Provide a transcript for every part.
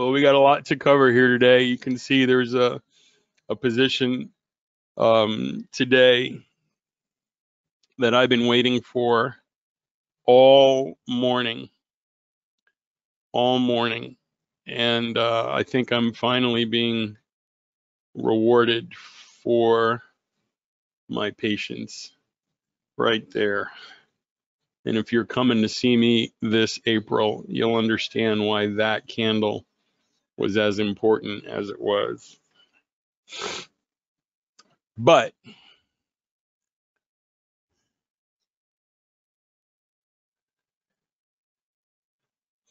Well, we got a lot to cover here today. You can see there's a position today that I've been waiting for all morning. And I think I'm finally being rewarded for my patience right there. And if you're coming to see me this April, you'll understand why that candle was as important as it was. But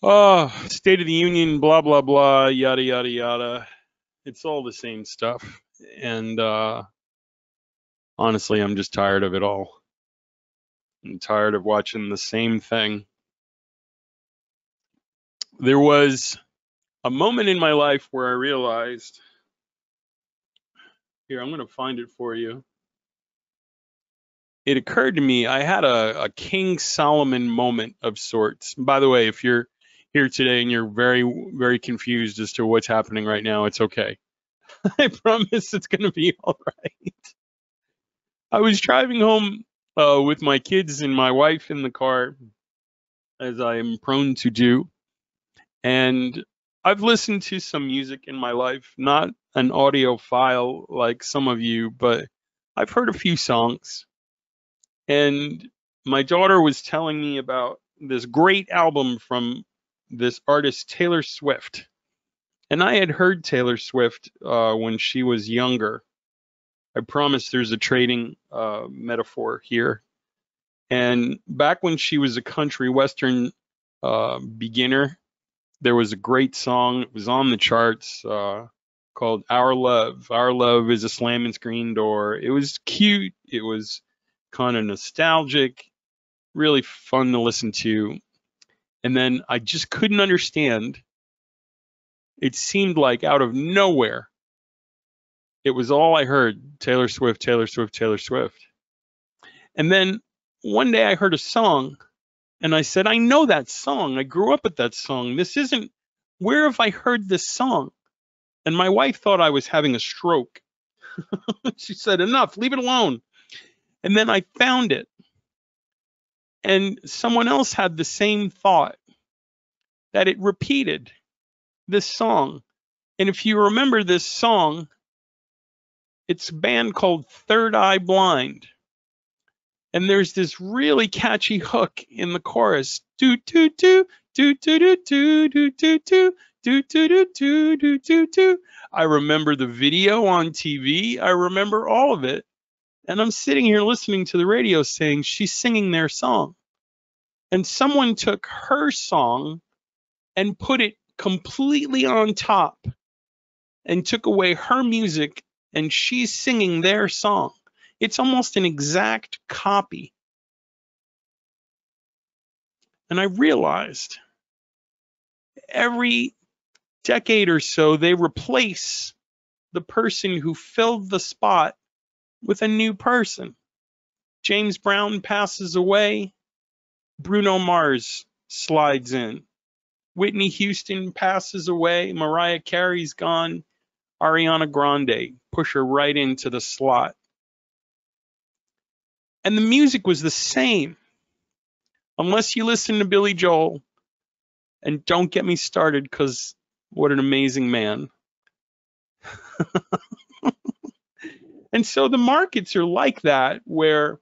State of the Union, blah, blah, blah, yada, yada, yada. It's all the same stuff. And honestly, I'm just tired of it all. I'm tired of watching the same thing. There was a moment in my life where I realized, here, I'm going to find it for you. It occurred to me, I had a King Solomon moment of sorts. And by the way, if you're here today and you're very, very confused as to what's happening right now, it's okay. I promise it's going to be all right. I was driving home with my kids and my wife in the car, as I am prone to do. And I've listened to some music in my life, not an audiophile like some of you, but I've heard a few songs. And my daughter was telling me about this great album from this artist, Taylor Swift. And I had heard Taylor Swift when she was younger. I promise there's a trading metaphor here. And back when she was a country western beginner, there was a great song. It was on the charts called Our Love. Our Love is a Slamming Screen Door. It was cute. It was kind of nostalgic, really fun to listen to. And then I just couldn't understand. It seemed like out of nowhere, it was all I heard, Taylor Swift, Taylor Swift, Taylor Swift. And then one day I heard a song and I said, I know that song. I grew up with that song. This isn't, where have I heard this song? And my wife thought I was having a stroke. She said, enough, leave it alone. And then I found it. And someone else had the same thought, that it repeated this song. And if you remember this song, it's a band called Third Eye Blind. And there's this really catchy hook in the chorus. Do do do do do do do do do do do do do do do do. I remember the video on TV. I remember all of it. And I'm sitting here listening to the radio saying she's singing their song. And someone took her song and put it completely on top and took away her music and she's singing their song. It's almost an exact copy. And I realized every decade or so, they replace the person who filled the spot with a new person. James Brown passes away, Bruno Mars slides in. Whitney Houston passes away, Mariah Carey's gone, Ariana Grande, push her right into the slot. And the music was the same, unless you listen to Billy Joel, and don't get me started, because what an amazing man. And so the markets are like that, where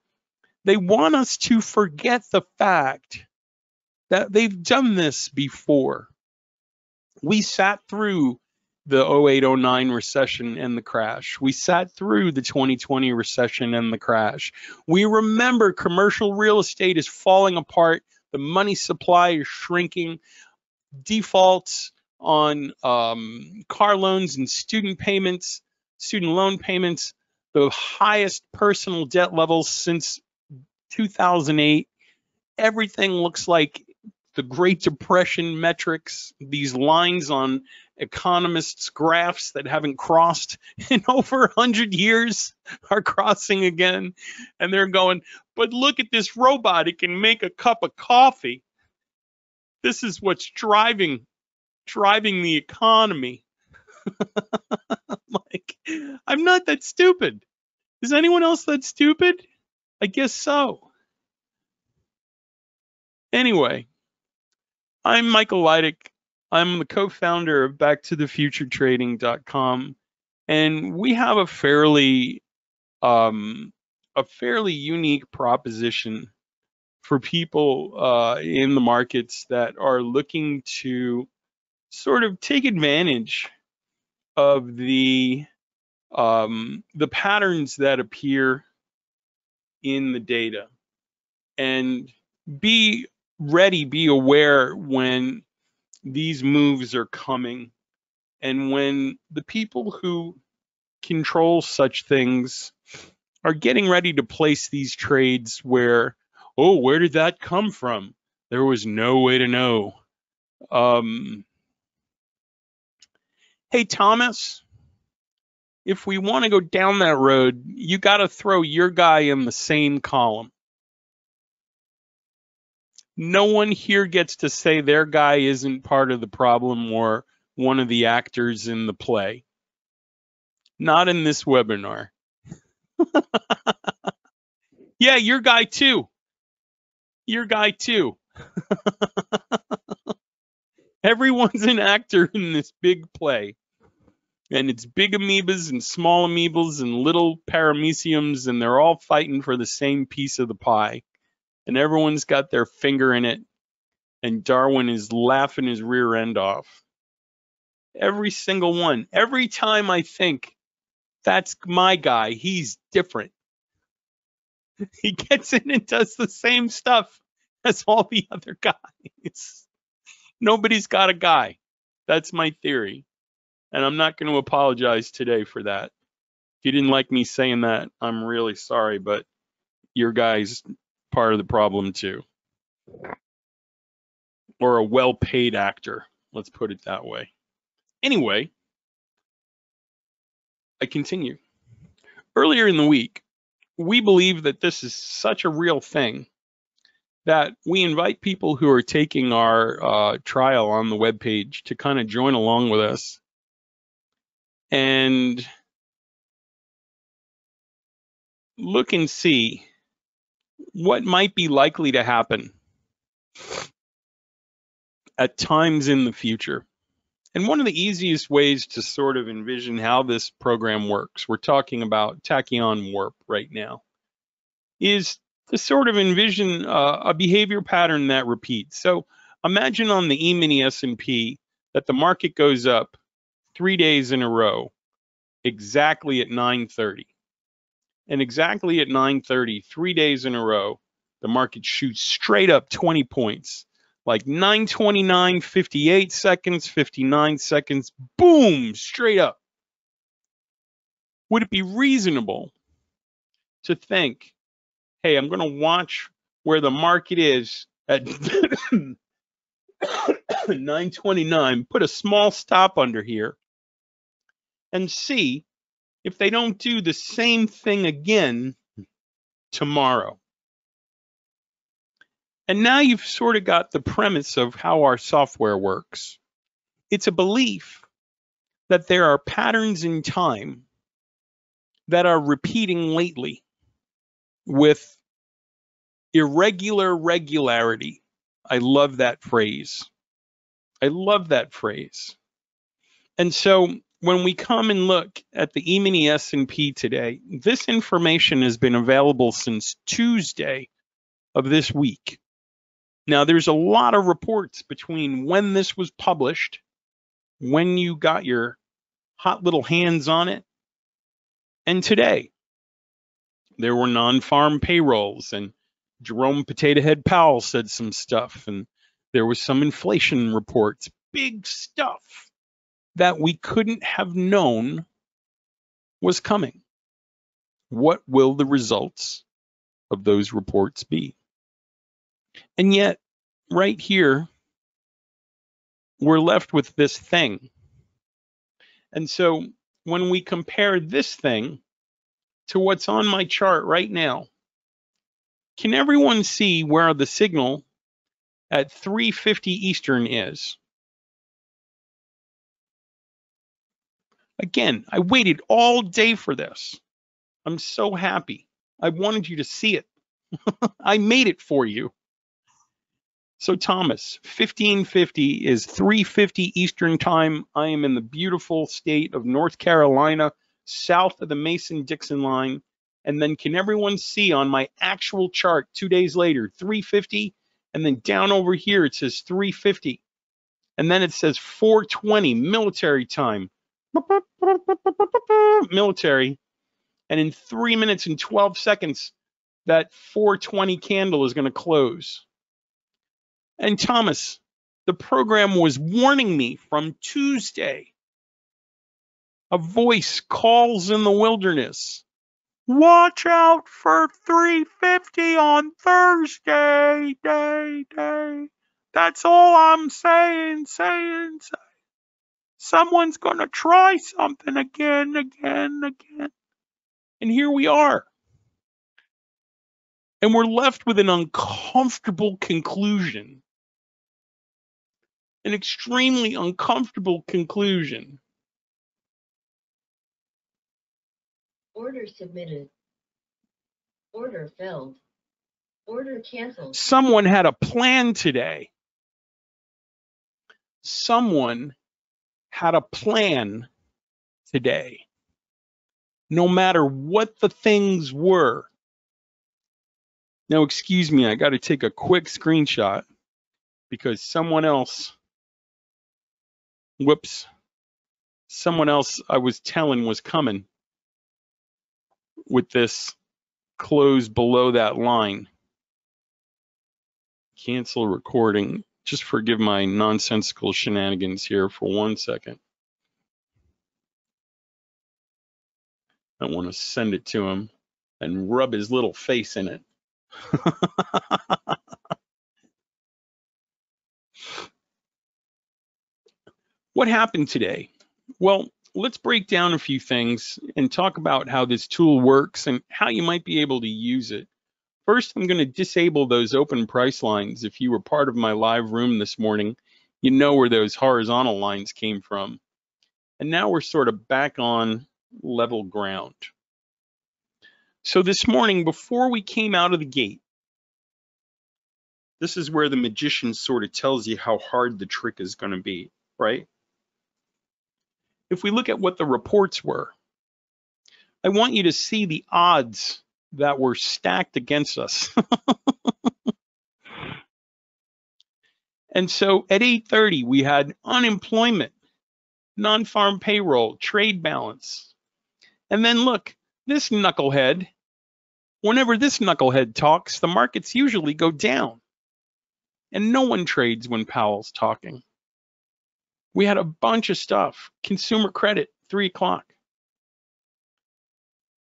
they want us to forget the fact that they've done this before. We sat through the 08-09 recession and the crash. We sat through the 2020 recession and the crash. We remember commercial real estate is falling apart. The money supply is shrinking. Defaults on car loans and student loan payments, the highest personal debt levels since 2008. Everything looks like the Great Depression metrics, these lines on economists' graphs that haven't crossed in over 100 years are crossing again. And they're going, but look at this robot. It can make a cup of coffee. This is what's driving driving the economy. Like, I'm not that stupid. Is anyone else that stupid? I guess so. Anyway, I'm Michael Lydick. I'm the co-founder of BackToTheFutureTrading.com, and we have a fairly unique proposition for people in the markets that are looking to sort of take advantage of the patterns that appear in the data, and be ready, be aware when these moves are coming, and when the people who control such things are getting ready to place these trades where, oh, where did that come from? There was no way to know. Hey, Thomas, if we want to go down that road, you got to throw your guy in the same column. No one here gets to say their guy isn't part of the problem or one of the actors in the play. Not in this webinar. Yeah, your guy too. Your guy too. Everyone's an actor in this big play. And it's big amoebas and small amoebas and little parameciums, and they're all fighting for the same piece of the pie. And everyone's got their finger in it, and Darwin is laughing his rear end off. Every single one. Every time I think, that's my guy, he's different, he gets in and does the same stuff as all the other guys. Nobody's got a guy. That's my theory. And I'm not going to apologize today for that. If you didn't like me saying that, I'm really sorry, but your guy's part of the problem too. Or a well-paid actor, let's put it that way. Anyway, I continue. Earlier in the week, we believe that this is such a real thing that we invite people who are taking our trial on the webpage to kind of join along with us. And look and see what might be likely to happen at times in the future. And one of the easiest ways to sort of envision how this program works, we're talking about TachEon Warp right now, is to sort of envision a behavior pattern that repeats. So imagine on the E-mini S&P that the market goes up 3 days in a row, exactly at 9:30. And exactly at 9:30, 3 days in a row, the market shoots straight up 20 points, like 9:29, 58 seconds, 59 seconds, boom, straight up. Would it be reasonable to think, hey, I'm going to watch where the market is at 9:29, put a small stop under here, and see if they don't do the same thing again tomorrow. And now you've sort of got the premise of how our software works. It's a belief that there are patterns in time that are repeating lately with irregular regularity. I love that phrase. I love that phrase. And so when we come and look at the E-mini S&P today, this information has been available since Tuesday of this week. Now, there's a lot of reports between when this was published, when you got your hot little hands on it, and today. There were non-farm payrolls, and Jerome Potato Head Powell said some stuff, and there was some inflation reports, big stuff that we couldn't have known was coming. What will the results of those reports be? And yet, right here, we're left with this thing. And so when we compare this thing to what's on my chart right now, can everyone see where the signal at 3:50 Eastern is? Again, I waited all day for this. I'm so happy. I wanted you to see it. I made it for you. So Thomas, 1550 is 3:50 Eastern Time. I am in the beautiful state of North Carolina, south of the Mason-Dixon line. And then can everyone see on my actual chart 2 days later, 3:50? And then down over here, it says 3:50. And then it says 4:20 military time. Military. And in 3 minutes and 12 seconds, that 4:20 candle is going to close. And Thomas, the program was warning me from Tuesday. A voice calls in the wilderness. Watch out for 3:50 on Thursday, day. That's all I'm saying. Someone's going to try something again. And here we are. And we're left with an uncomfortable conclusion. An extremely uncomfortable conclusion. Order submitted. Order filled. Order canceled. Someone had a plan today. Someone had a plan today. No matter what the things were. Now, excuse me, I got to take a quick screenshot because someone else I was telling was coming with this close below that line. Cancel recording. Just forgive my nonsensical shenanigans here for 1 second. I want to send it to him and rub his little face in it. What happened today? Well, let's break down a few things and talk about how this tool works and how you might be able to use it. First, I'm going to disable those open price lines. If you were part of my live room this morning, you know where those horizontal lines came from. And now we're sort of back on level ground. So this morning, before we came out of the gate, this is where the magician sort of tells you how hard the trick is going to be, right? If we look at what the reports were, I want you to see the odds that were stacked against us. And so at 8:30, we had unemployment, non-farm payroll, trade balance. And then look, this knucklehead. Whenever this knucklehead talks, the markets usually go down. And no one trades when Powell's talking. We had a bunch of stuff. Consumer credit, 3 o'clock.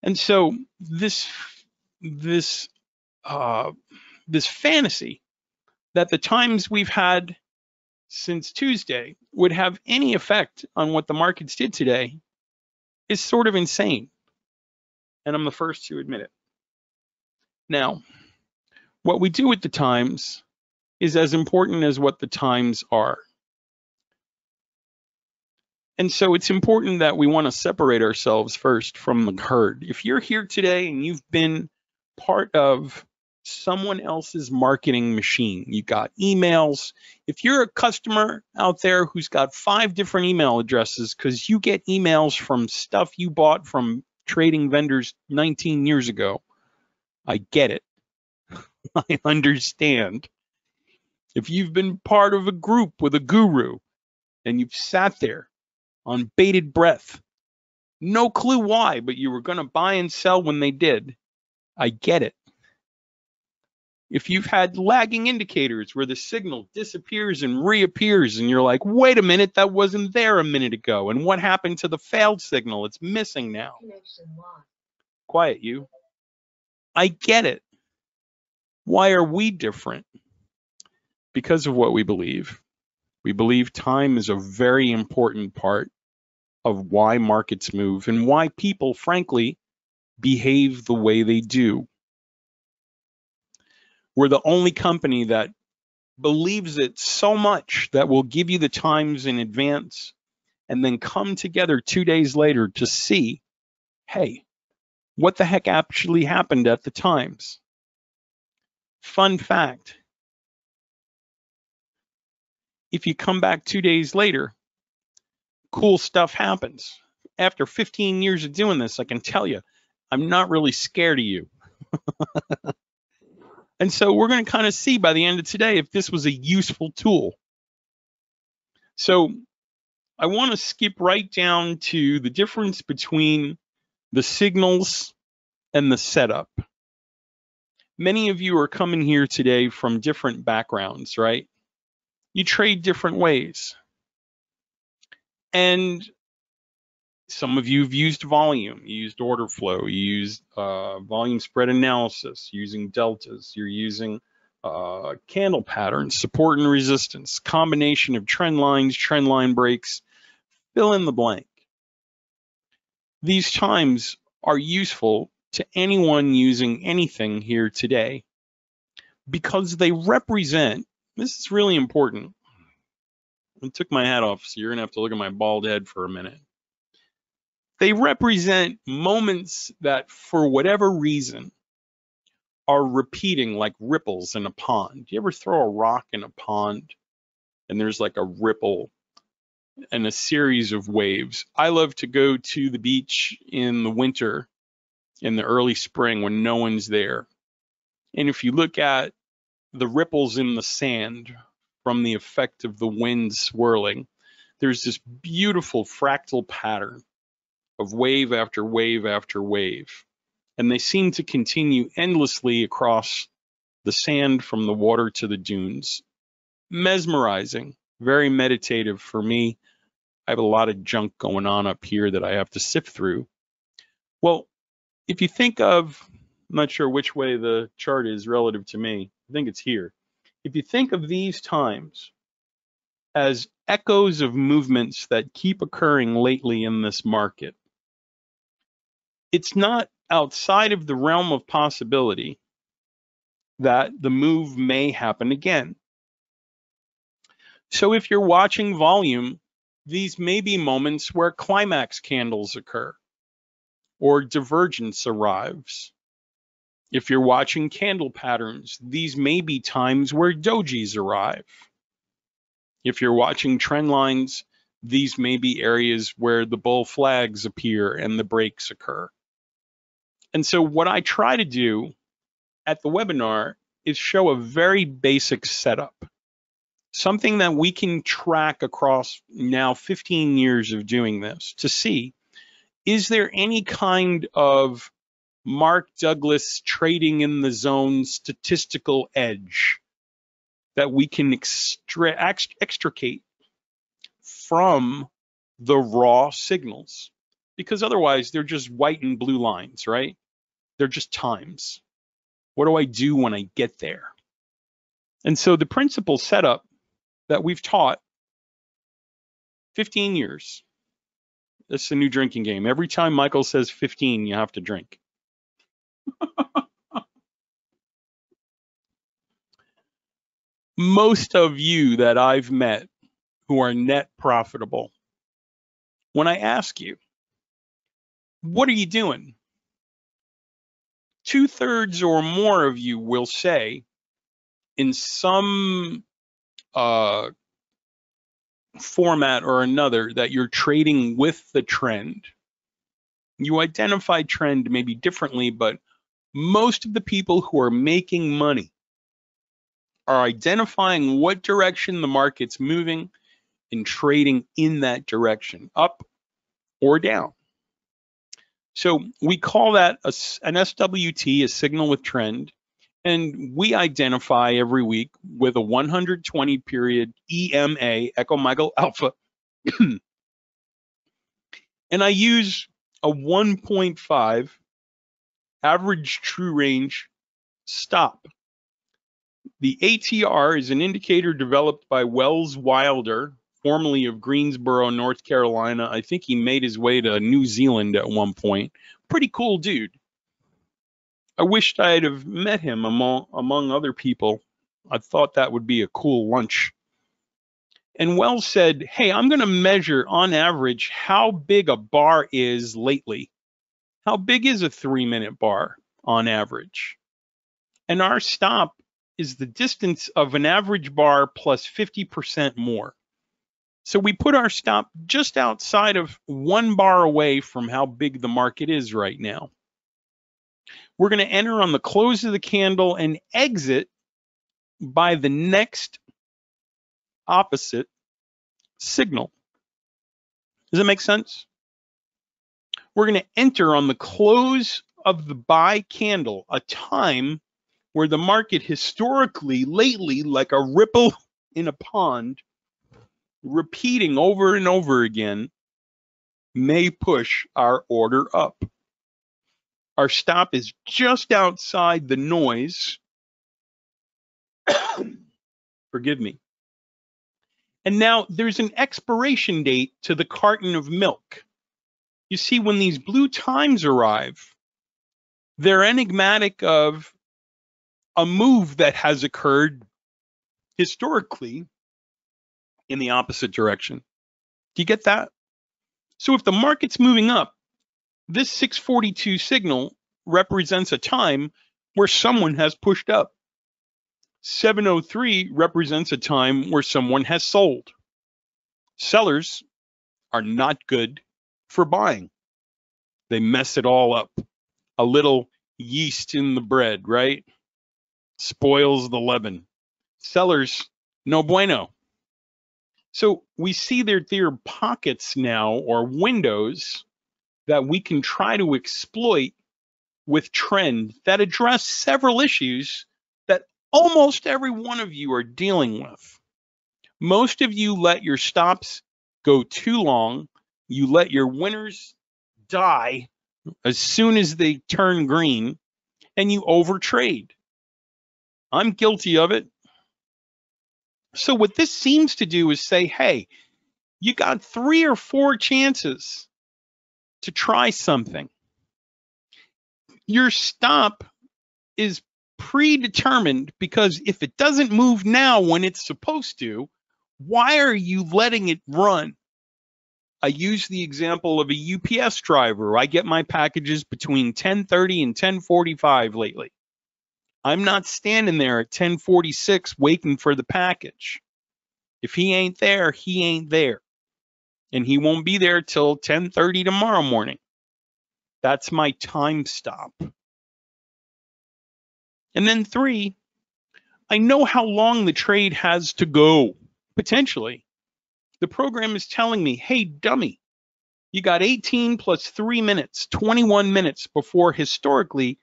And so this fantasy that the times we've had since Tuesday would have any effect on what the markets did today is sort of insane. And I'm the first to admit it. Now, what we do with the times is as important as what the times are. And so it's important that we want to separate ourselves first from the herd. If you're here today and you've been part of someone else's marketing machine, you got emails. If you're a customer out there who's got 5 different email addresses because you get emails from stuff you bought from trading vendors 19 years ago, I get it. I understand. If you've been part of a group with a guru and you've sat there on bated breath, no clue why, but you were going to buy and sell when they did, I get it. If you've had lagging indicators where the signal disappears and reappears and you're like, wait a minute, that wasn't there a minute ago. And what happened to the failed signal? It's missing now. Quiet you. I get it. Why are we different? Because of what we believe. We believe time is a very important part of why markets move and why people, frankly, behave the way they do. We're the only company that believes it so much that we'll give you the times in advance and then come together 2 days later to see, hey, what the heck actually happened at the times? Fun fact, if you come back 2 days later, cool stuff happens. After 15 years of doing this, I can tell you, I'm not really scared of you. And so we're going to kind of see by the end of today if this was a useful tool. So I want to skip right down to the difference between the signals and the setup. Many of you are coming here today from different backgrounds, right? You trade different ways. And some of you have used volume, you used order flow, you used volume spread analysis, using deltas, you're using candle patterns, support and resistance, combination of trend lines, trend line breaks, fill in the blank. These times are useful to anyone using anything here today because they represent, this is really important. I took my hat off, so you're gonna have to look at my bald head for a minute. They represent moments that, for whatever reason, are repeating like ripples in a pond. You ever throw a rock in a pond and there's like a ripple and a series of waves? I love to go to the beach in the winter, in the early spring when no one's there. And if you look at the ripples in the sand from the effect of the wind swirling, there's this beautiful fractal pattern of wave after wave after wave. And they seem to continue endlessly across the sand from the water to the dunes. Mesmerizing, very meditative for me. I have a lot of junk going on up here that I have to sift through. Well, if you think of, I'm not sure which way the chart is relative to me, I think it's here. If you think of these times as echoes of movements that keep occurring lately in this market, it's not outside of the realm of possibility that the move may happen again. So if you're watching volume, these may be moments where climax candles occur or divergence arrives. If you're watching candle patterns, these may be times where dojis arrive. If you're watching trend lines, these may be areas where the bull flags appear and the breaks occur. And so what I try to do at the webinar is show a very basic setup, something that we can track across now 15 years of doing this to see, is there any kind of Mark Douglas trading in the zone statistical edge that we can extricate from the raw signals? Because otherwise they're just white and blue lines, right? They're just times. What do I do when I get there? And so the principal setup that we've taught 15 years, this is a new drinking game. Every time Michael says 15, you have to drink. Most of you that I've met who are net profitable, when I ask you, what are you doing? 2/3 or more of you will say in some format or another that you're trading with the trend. You identify trend maybe differently, but most of the people who are making money are identifying what direction the market's moving and trading in that direction, up or down. So we call that an SWT, a signal with trend, and we identify every week with a 120 period EMA, Echo Michael Alpha. And I use a 1.5 average true range stop. The ATR is an indicator developed by Wells Wilder, formerly of Greensboro, North Carolina. I think he made his way to New Zealand at one point. Pretty cool dude. I wished I'd have met him among other people. I thought that would be a cool lunch. And Wells said, hey, I'm going to measure on average how big a bar is lately. How big is a 3-minute bar on average? And our stop is the distance of an average bar plus 50% more. So we put our stop just outside of one bar away from how big the market is right now. We're going to enter on the close of the candle and exit by the next opposite signal. Does that make sense? We're going to enter on the close of the buy candle, a time where the market historically, lately, like a ripple in a pond, repeating over and over again, may push our order up. Our stop is just outside the noise. Forgive me. And now there's an expiration date to the carton of milk. You see, when these blue times arrive, they're enigmatic of a move that has occurred historically in the opposite direction. Do you get that? So if the market's moving up, this 642 signal represents a time where someone has pushed up. 703 represents a time where someone has sold. Sellers are not good for buying. They mess it all up. A little yeast in the bread, right? Spoils the leaven. Sellers, no bueno. So we see there are pockets now, or windows, that we can try to exploit with trend that address several issues that almost every one of you are dealing with. Most of you let your stops go too long. You let your winners die as soon as they turn green, and you overtrade. I'm guilty of it. So what this seems to do is say, hey, you got 3 or 4 chances to try something. Your stop is predetermined, because if it doesn't move now when it's supposed to, why are you letting it run? I use the example of a UPS driver. I get my packages between 10:30 and 10:45 lately. I'm not standing there at 10:46 waiting for the package. If he ain't there, he ain't there. And he won't be there till 10:30 tomorrow morning. That's my time stop. And then 3, I know how long the trade has to go, potentially. The program is telling me, hey, dummy, you got 18 plus 3 minutes, 21 minutes before historically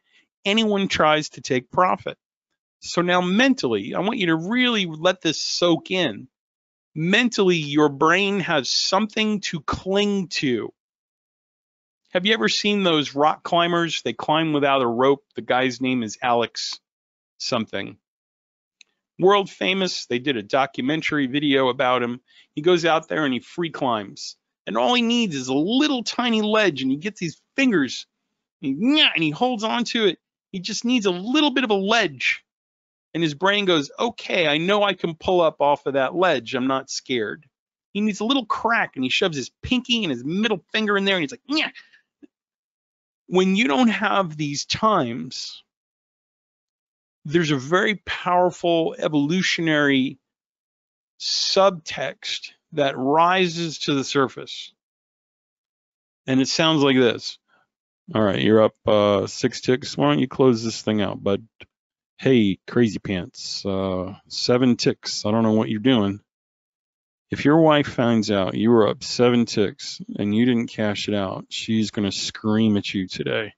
anyone tries to take profit. So now mentally, I want you to really let this soak in. Mentally, your brain has something to cling to. Have you ever seen those rock climbers? They climb without a rope. The guy's name is Alex something. World famous. They did a documentary video about him. He goes out there and he free climbs. And all he needs is a little tiny ledge, and he gets these fingers, and he holds on to it. He just needs a little bit of a ledge. And his brain goes, okay, I know I can pull up off of that ledge. I'm not scared. He needs a little crack, and he shoves his pinky and his middle finger in there, and he's like, yeah. When you don't have these times, there's a very powerful evolutionary subtext that rises to the surface. And it sounds like this. All right, you're up 6 ticks. Why don't you close this thing out, bud? Hey, crazy pants, 7 ticks. I don't know what you're doing. If your wife finds out you were up 7 ticks and you didn't cash it out, she's going to scream at you today.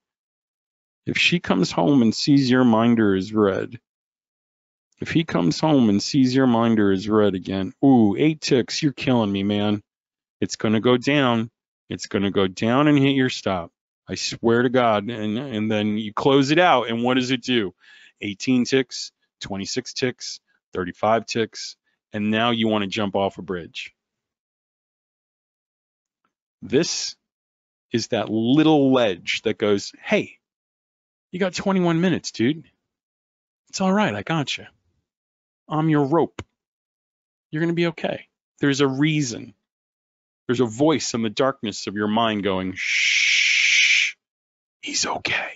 If she comes home and sees your minder is red, if he comes home and sees your minder is red again, ooh, 8 ticks, you're killing me, man. It's going to go down. It's going to go down and hit your stop. I swear to God. And then you close it out, and what does it do? 18 ticks, 26 ticks, 35 ticks, and now you want to jump off a bridge. This is that little ledge that goes, hey, you got 21 minutes, dude. It's all right, I got you. I'm your rope. You're going to be okay. There's a reason. There's a voice in the darkness of your mind going, shh, he's okay.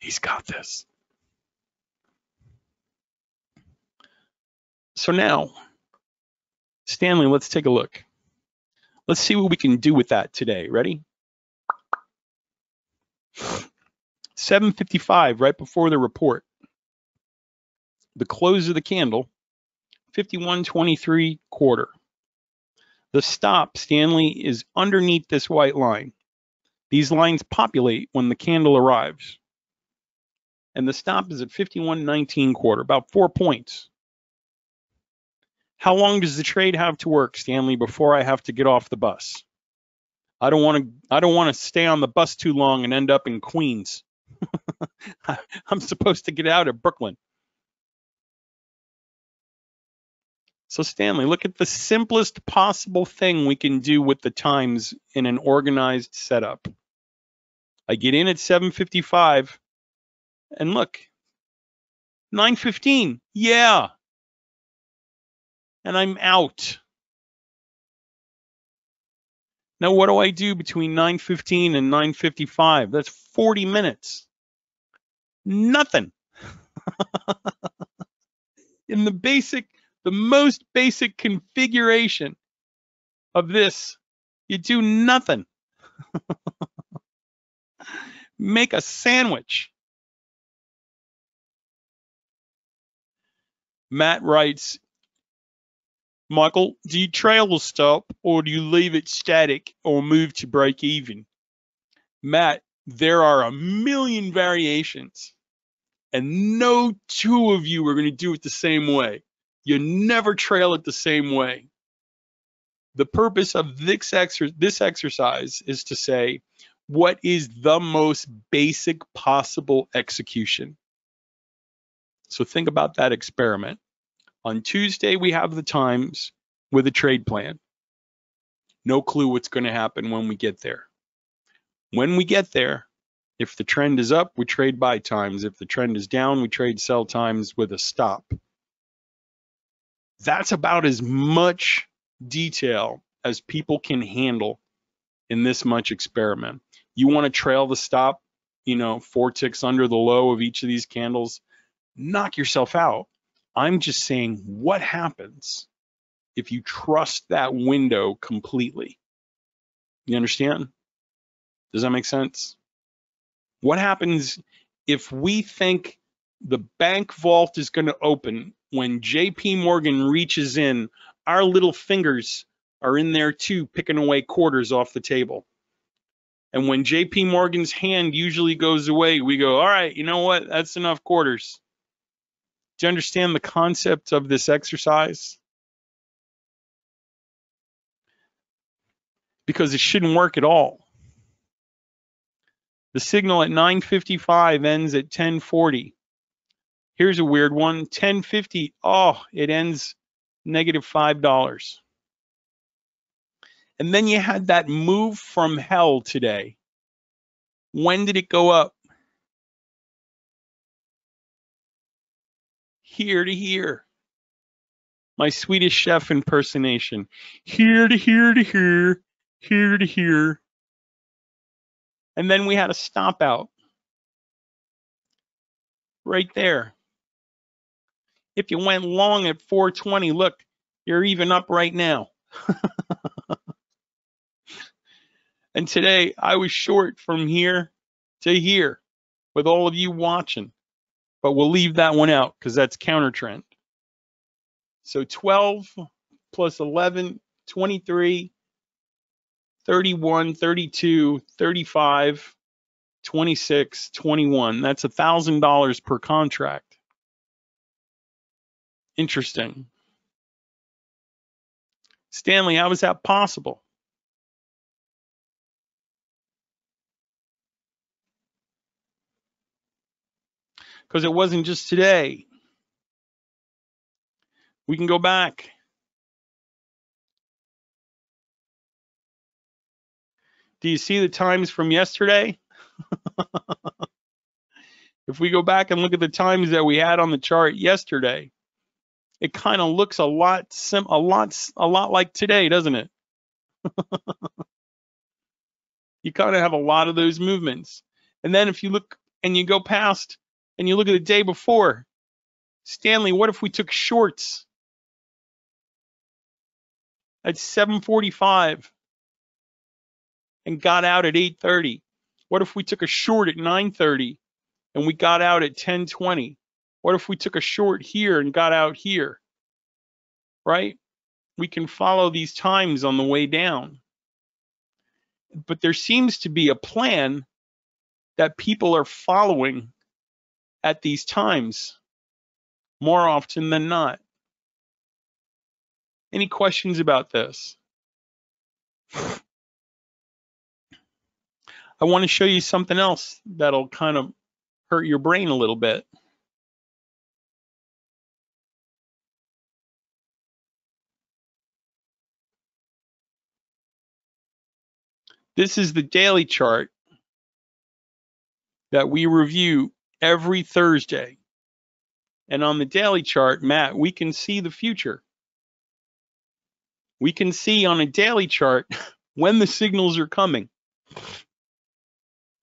He's got this. So now, Stanley, let's take a look. Let's see what we can do with that today. Ready? 7:55, right before the report. The close of the candle, 51.23 quarter. The stop, Stanley, is underneath this white line. These lines populate when the candle arrives. And the stop is at 51.19 quarter, about 4 points. How long does the trade have to work, Stanley, before I have to get off the bus? I don't want to stay on the bus too long and end up in Queens. I'm supposed to get out of Brooklyn. So Stanley, look at the simplest possible thing we can do with the times in an organized setup. I get in at 7:55 and look, 9:15, yeah. And I'm out. Now, what do I do between 9:15 and 9:55? That's 40 minutes. Nothing. In the basic, the most basic configuration of this, you do nothing. Make a sandwich. Matt writes, Michael, do you trail the stop or do you leave it static or move to break even? Matt, there are a million variations and no two of you are going to do it the same way. You never trail it the same way. The purpose of this exercise is to say, what is the most basic possible execution? So think about that experiment. On Tuesday, we have the times with a trade plan. No clue what's going to happen when we get there. When we get there, if the trend is up, we trade buy times. If the trend is down, we trade sell times with a stop. That's about as much detail as people can handle in this much experiment. You want to trail the stop, you know, 4 ticks under the low of each of these candles, knock yourself out. I'm just saying what happens if you trust that window completely. You understand? Does that make sense? What happens if we think the bank vault is going to open when JP Morgan reaches in, our little fingers are in there too, picking away quarters off the table. And when JP Morgan's hand usually goes away, we go, all right, you know what? That's enough quarters. Do you understand the concept of this exercise? Because it shouldn't work at all. The signal at 9:55 ends at 10:40. Here's a weird one, 10:50, oh, it ends -$5. And then you had that move from hell today. When did it go up? Here to here. My Swedish chef impersonation. Here to here to here, here to here. And then we had a stop out. Right there. If you went long at 420, look, you're even up right now. And today I was short from here to here with all of you watching. But we'll leave that one out because that's counter trend. So 12 plus 11, 23, 31, 32, 35, 26, 21. That's $1,000 per contract. Interesting. Stanley, how is that possible? Because it wasn't just today. We can go back. Do you see the times from yesterday? If we go back and look at the times that we had on the chart yesterday, it kind of looks a lot like today, doesn't it? You kind of have a lot of those movements. And then if you look and you go past and you look at the day before, Stanley, what if we took shorts at 7:45 and got out at 8:30? What if we took a short at 9:30 and we got out at 10:20? What if we took a short here and got out here? Right? We can follow these times on the way down. But there seems to be a plan that people are following at these times more often than not. Any questions about this? I want to show you something else that'll kind of hurt your brain a little bit. This is the daily chart that we review every Thursday. And on the daily chart, Matt, we can see the future. We can see on a daily chart when the signals are coming.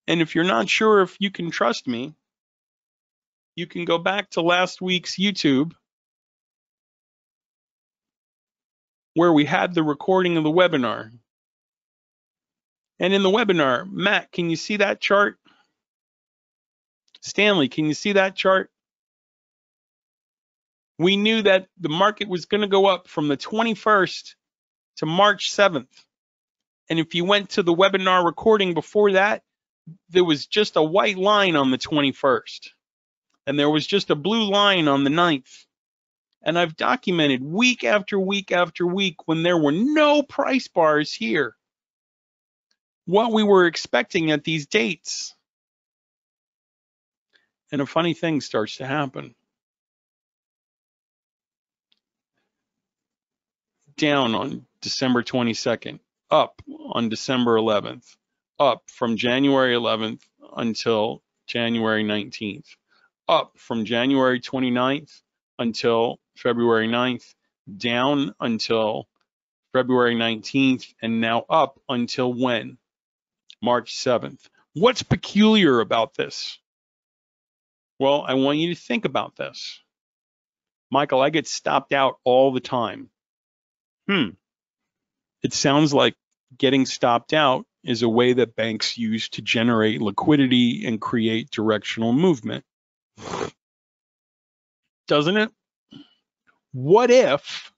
And if you're not sure if you can trust me, you can go back to last week's YouTube where we had the recording of the webinar. And in the webinar, Matt, can you see that chart? Stanley, can you see that chart? We knew that the market was going to go up from the 21st to March 7th. And if you went to the webinar recording before that, there was just a white line on the 21st. And there was just a blue line on the 9th. And I've documented week after week after week when there were no price bars here, what we were expecting at these dates. And a funny thing starts to happen. Down on December 22nd, up on December 11th, up from January 11th until January 19th, up from January 29th until February 9th, down until February 19th, and now up until when? March 7th. What's peculiar about this? Well, I want you to think about this. Michael, I get stopped out all the time. It sounds like getting stopped out is a way that banks use to generate liquidity and create directional movement. Doesn't it? What if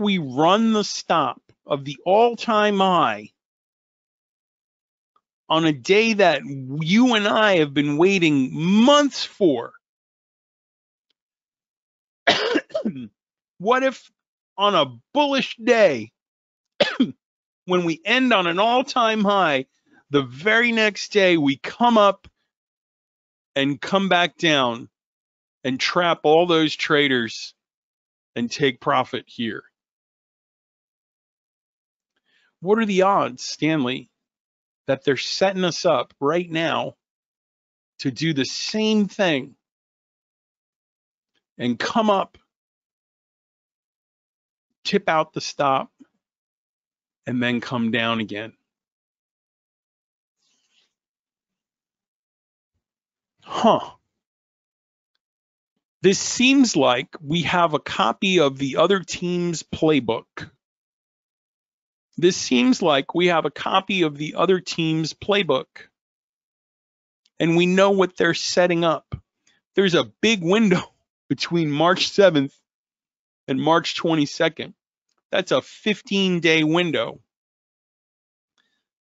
we run the stop of the all-time high on a day that you and I have been waiting months for? What if on a bullish day, when we end on an all-time high, the very next day we come up and come back down and trap all those traders and take profit here? What are the odds, Stanley, that they're setting us up right now to do the same thing and come up, tip out the stop, and then come down again? This seems like we have a copy of the other team's playbook. This seems like we have a copy of the other team's playbook, and we know what they're setting up. There's a big window between March 7th and March 22nd. That's a 15-day window.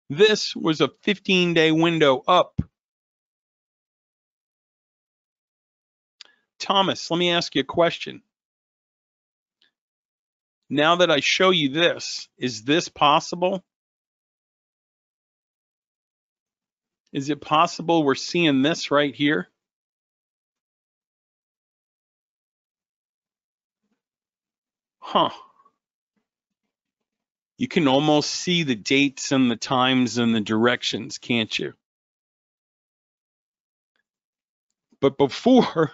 This was a 15-day window up. Thomas, let me ask you a question. Now that I show you this, is this possible? Is it possible we're seeing this right here? You can almost see the dates and the times and the directions, can't you? But before,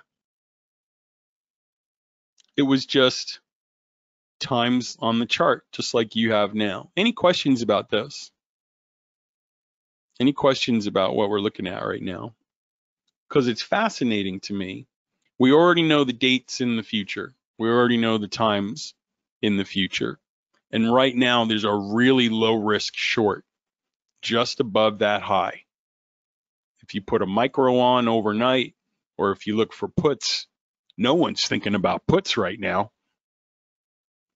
It was just times on the chart, just like you have now. Any questions about this? Any questions about what we're looking at right now? Because it's fascinating to me. We already know the dates in the future. We already know the times in the future. And right now there's a really low risk short just above that high. If you put a micro on overnight, or if you look for puts, no one's thinking about puts right now.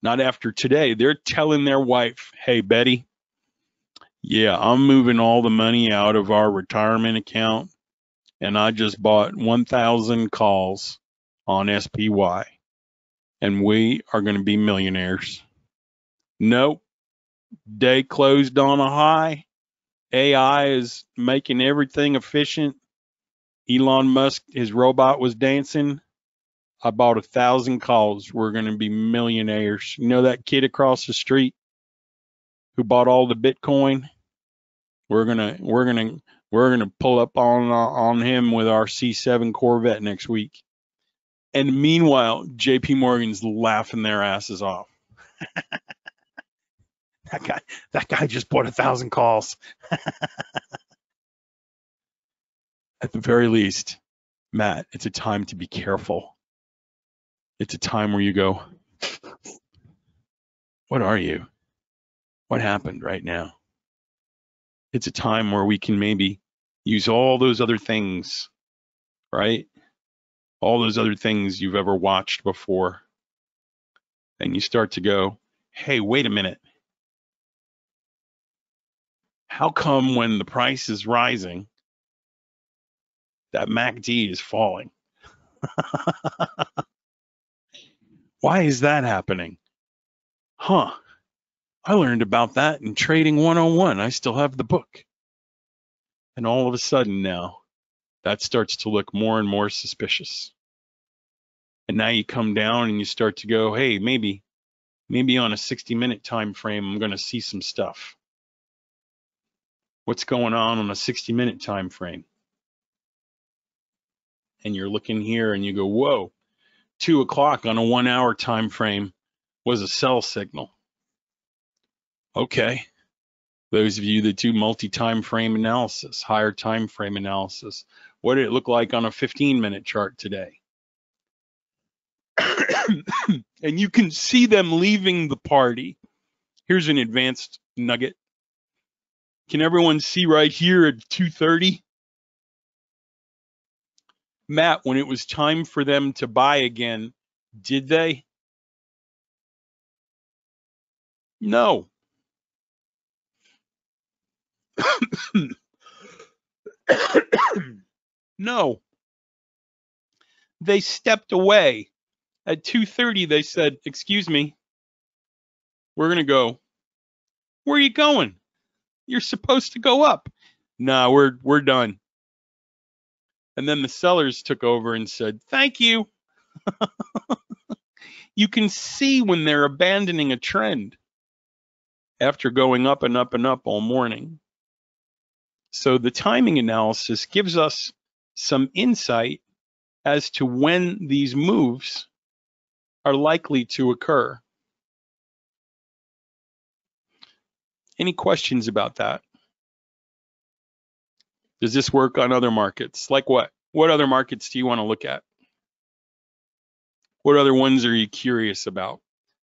Not after today. They're telling their wife, hey, Betty, yeah, I'm moving all the money out of our retirement account, and I just bought 1,000 calls on SPY, and we are going to be millionaires. Nope. Day closed on a high. AI is making everything efficient. Elon Musk, his robot was dancing. I bought 1,000 calls. We're going to be millionaires. You know that kid across the street who bought all the Bitcoin? We're gonna pull up on him with our C7 Corvette next week. And meanwhile, JP Morgan's laughing their asses off. That guy just bought 1,000 calls. At the very least, Matt, it's a time to be careful. It's a time where you go, what are you? What happened right now? It's a time where we can maybe use all those other things, right? All those other things you've ever watched before. And you start to go, hey, wait a minute. How come when the price is rising, that MACD is falling? Why is that happening? Huh? I learned about that in Trading 101. I still have the book. And all of a sudden now, that starts to look more and more suspicious. And now you come down and you start to go, hey, maybe on a 60-minute time frame, I'm going to see some stuff. What's going on a 60-minute time frame? And you're looking here and you go, whoa, 2 o'clock on a 1-hour time frame was a sell signal. Okay, those of you that do multi-time frame analysis, higher time frame analysis, what did it look like on a 15-minute chart today? And you can see them leaving the party. Here's an advanced nugget. Can everyone see right here at 2:30? Matt, when it was time for them to buy again, did they? No. No. They stepped away. At 2:30, they said, excuse me, we're going to go. Where are you going? You're supposed to go up. Nah, we're done. And then the sellers took over and said, thank you. You can see when they're abandoning a trend after going up and up and up all morning. So the timing analysis gives us some insight as to when these moves are likely to occur. Any questions about that? Does this work on other markets? Like what? What other markets do you want to look at? What other ones are you curious about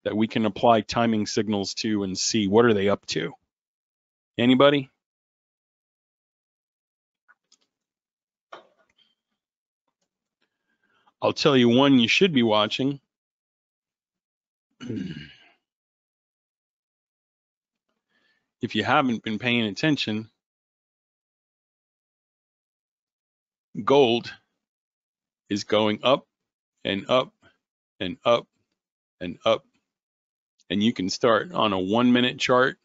that we can apply timing signals to and see what are they up to? Anybody? I'll tell you one you should be watching. If you haven't been paying attention, gold is going up and up and up and up. And you can start on a 1-minute chart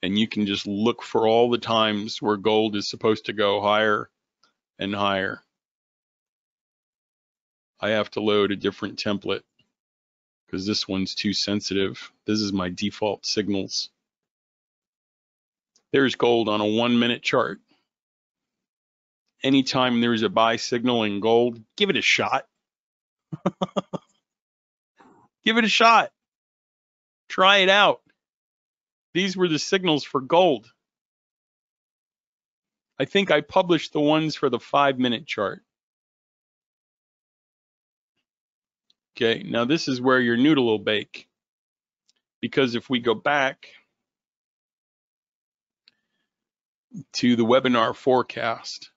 and you can just look for all the times where gold is supposed to go higher and higher. I have to load a different template because this one's too sensitive. This is my default signals. There's gold on a 1-minute chart. Anytime there's a buy signal in gold, give it a shot. Give it a shot. Try it out. These were the signals for gold. I think I published the ones for the 5-minute chart. Okay, now this is where your noodle will bake. Because if we go back to the webinar forecast,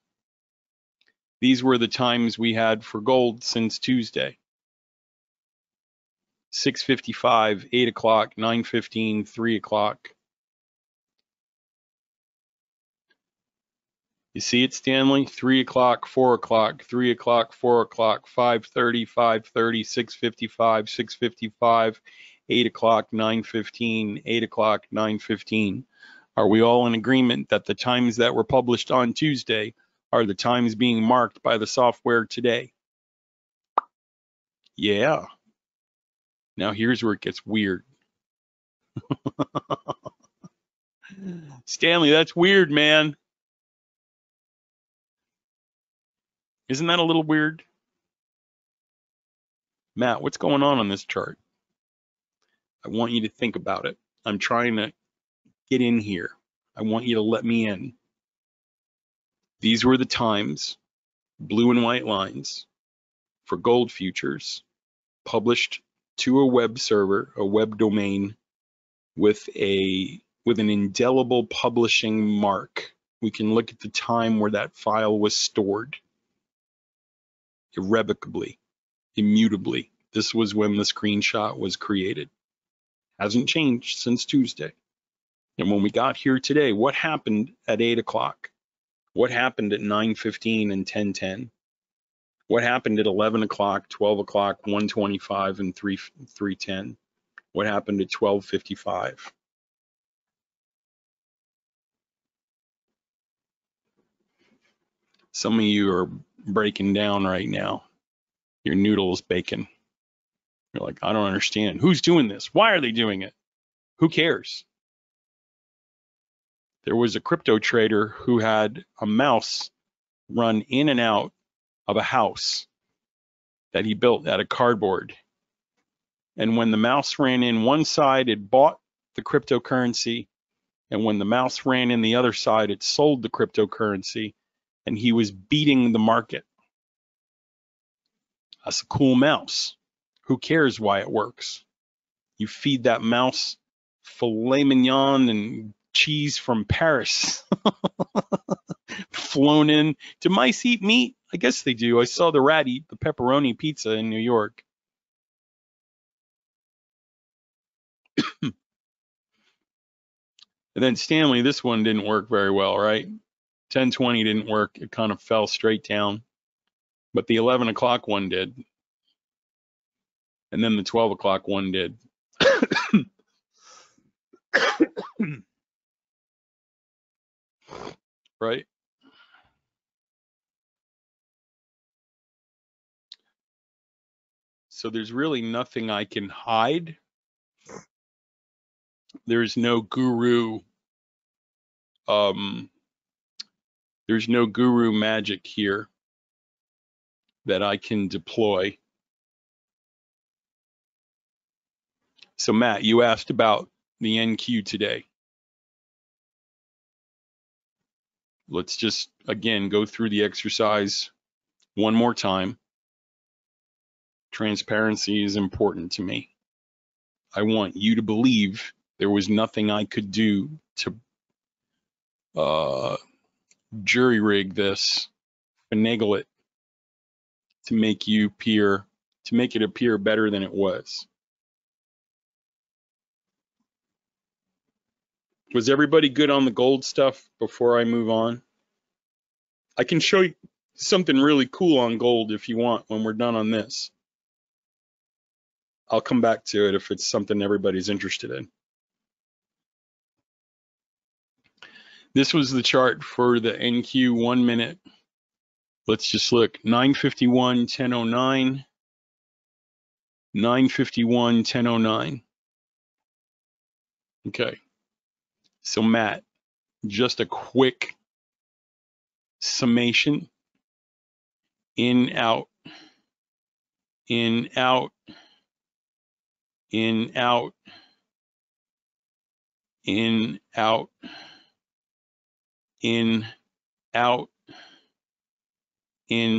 these were the times we had for gold since Tuesday. 6:55, 8 o'clock, 9:15, 3 o'clock. You see it, Stanley? 3 o'clock, 4 o'clock, 3 o'clock, 4 o'clock, 5:30, 5:30, 6:55, 6:55, 8 o'clock, 9:15, 8 o'clock, 9:15. Are we all in agreement that the times that were published on Tuesday are the times being marked by the software today? Yeah. Now here's where it gets weird. Stanley, that's weird, man. Isn't that a little weird? Matt, what's going on this chart? I want you to think about it. I'm trying to get in here. I want you to let me in. These were the times, blue and white lines, for gold futures published to a web server, a web domain with an indelible publishing mark. We can look at the time where that file was stored. Irrevocably, immutably. This was when the screenshot was created. Hasn't changed since Tuesday. And when we got here today, what happened at 8 o'clock? What happened at 9:15 and 10:10? What happened at 11 o'clock, 12 o'clock, 1:25 and 3:10? What happened at 12:55? Some of you are breaking down right now. Your noodle's baking. You're like, I don't understand. Who's doing this? Why are they doing it? Who cares? There was a crypto trader who had a mouse run in and out of a house that he built out of cardboard. And when the mouse ran in one side, it bought the cryptocurrency. And when the mouse ran in the other side, it sold the cryptocurrency. And he was beating the market. That's a cool mouse. Who cares why it works? You feed that mouse filet mignon and cheese from Paris. Flown in. Do mice eat meat? I guess they do. I saw the rat eat the pepperoni pizza in New York. And then Stanley, this one didn't work very well, right? 10:20 didn't work. It kind of fell straight down, but the 11 o'clock one did, and then the 12 o'clock one did. Right? So there's really nothing I can hide. There's no guru. There's no guru magic here that I can deploy. So Matt, you asked about the NQ today. Let's just, again, go through the exercise one more time. Transparency is important to me. I want you to believe there was nothing I could do to jury rig this, finagle it, to make you appear, to make it appear better than it was. Was everybody good on the gold stuff before I move on? I can show you something really cool on gold if you want when we're done on this. I'll come back to it if it's something everybody's interested in. This was the chart for the NQ 1 minute. Let's just look. 9:51, 10:09. 9:51, 10:09. Okay. So Matt, just a quick summation. In, out. In, out. in, out, in, out, in,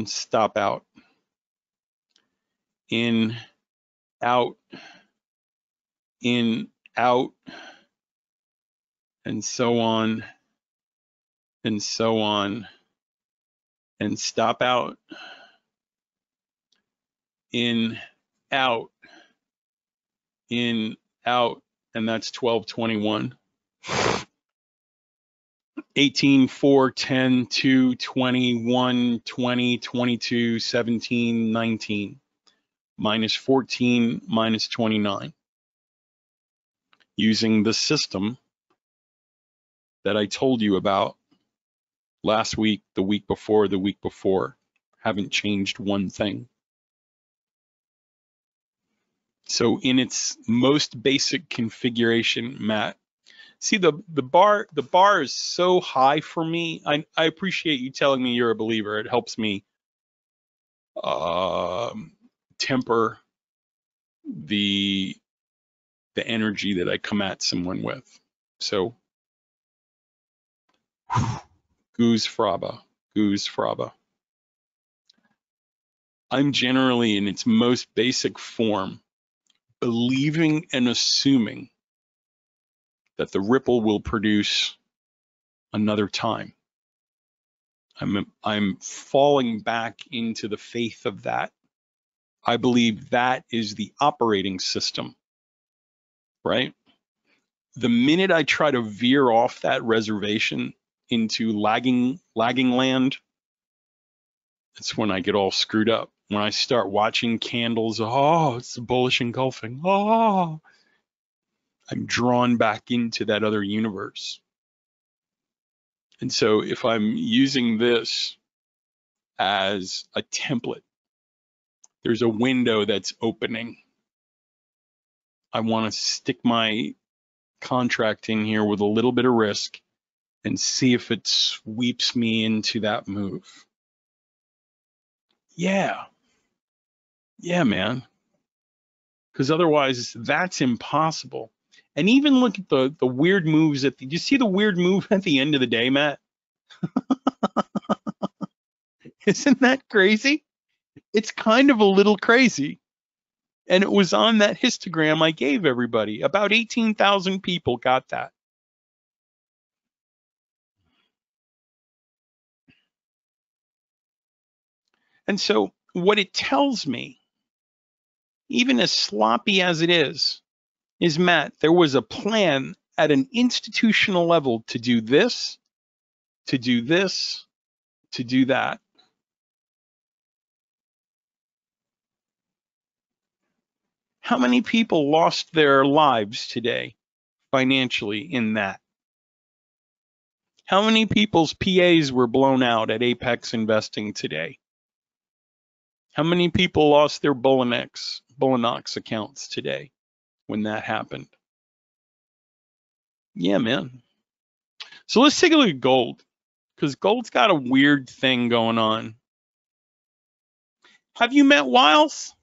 stop out, in, out, in, out, and so on, and so on, and stop out, in, out, in, out, and that's 12:21. 18, 4, 10, 2, 21, 20, 22, 17, 19, minus 14, minus 29. Using the system that I told you about last week, the week before, haven't changed one thing. So in its most basic configuration, Matt, see the bar is so high for me. I appreciate you telling me you're a believer. It helps me temper the energy that I come at someone with. So goose fraba, goose fraba. I'm generally in its most basic form believing and assuming that the ripple will produce another time. I'm falling back into the faith of that. I believe that is the operating system, right? The minute I try to veer off that reservation into lagging land, that's when I get all screwed up. When I start watching candles, oh, it's the bullish engulfing, oh, I'm drawn back into that other universe. And so if I'm using this as a template, there's a window that's opening. I want to stick my contract in here with a little bit of risk and see if it sweeps me into that move. Yeah. Yeah, man. Because otherwise that's impossible. And even look at the weird moves at the, you see the weird move at the end of the day, Matt? Isn't that crazy? It's kind of a little crazy. And it was on that histogram I gave everybody. About 18,000 people got that. And so what it tells me, even as sloppy as it is Matt, there was a plan at an institutional level to do this, to do this, to do that. How many people lost their lives today financially in that? How many people's PAs were blown out at Apex Investing today? How many people lost their Bullinox accounts today when that happened? Yeah, man. So let's take a look at gold, because gold's got a weird thing going on. Have you met Wiles?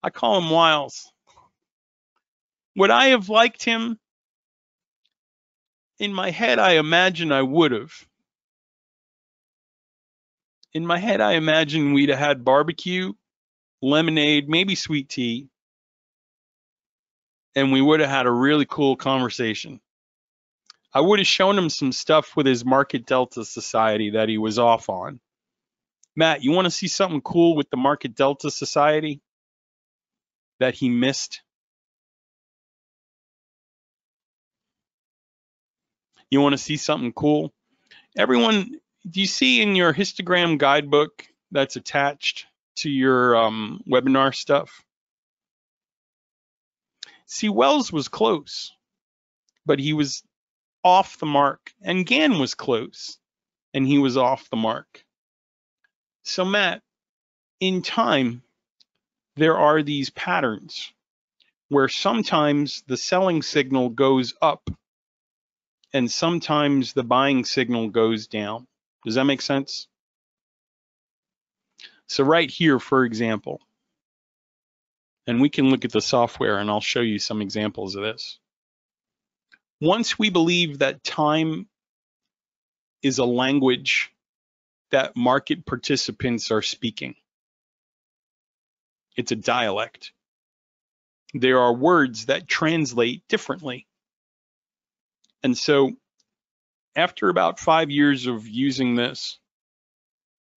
I call him Wiles. Would I have liked him? In my head, I imagine I would have. In my head, I imagine we'd have had barbecue, lemonade, maybe sweet tea, and we would have had a really cool conversation. I would have shown him some stuff with his Market Delta Society that he was off on. Matt, you want to see something cool with the Market Delta Society that he missed? You want to see something cool? Everyone... do you see in your histogram guidebook that's attached to your webinar stuff? See, Wells was close, but he was off the mark. And Gann was close, and he was off the mark. So Matt, in time, there are these patterns where sometimes the selling signal goes up and sometimes the buying signal goes down. Does that make sense? So right here, for example, and we can look at the software and I'll show you some examples of this. Once we believe that time is a language that market participants are speaking, it's a dialect. There are words that translate differently. And so after about 5 years of using this,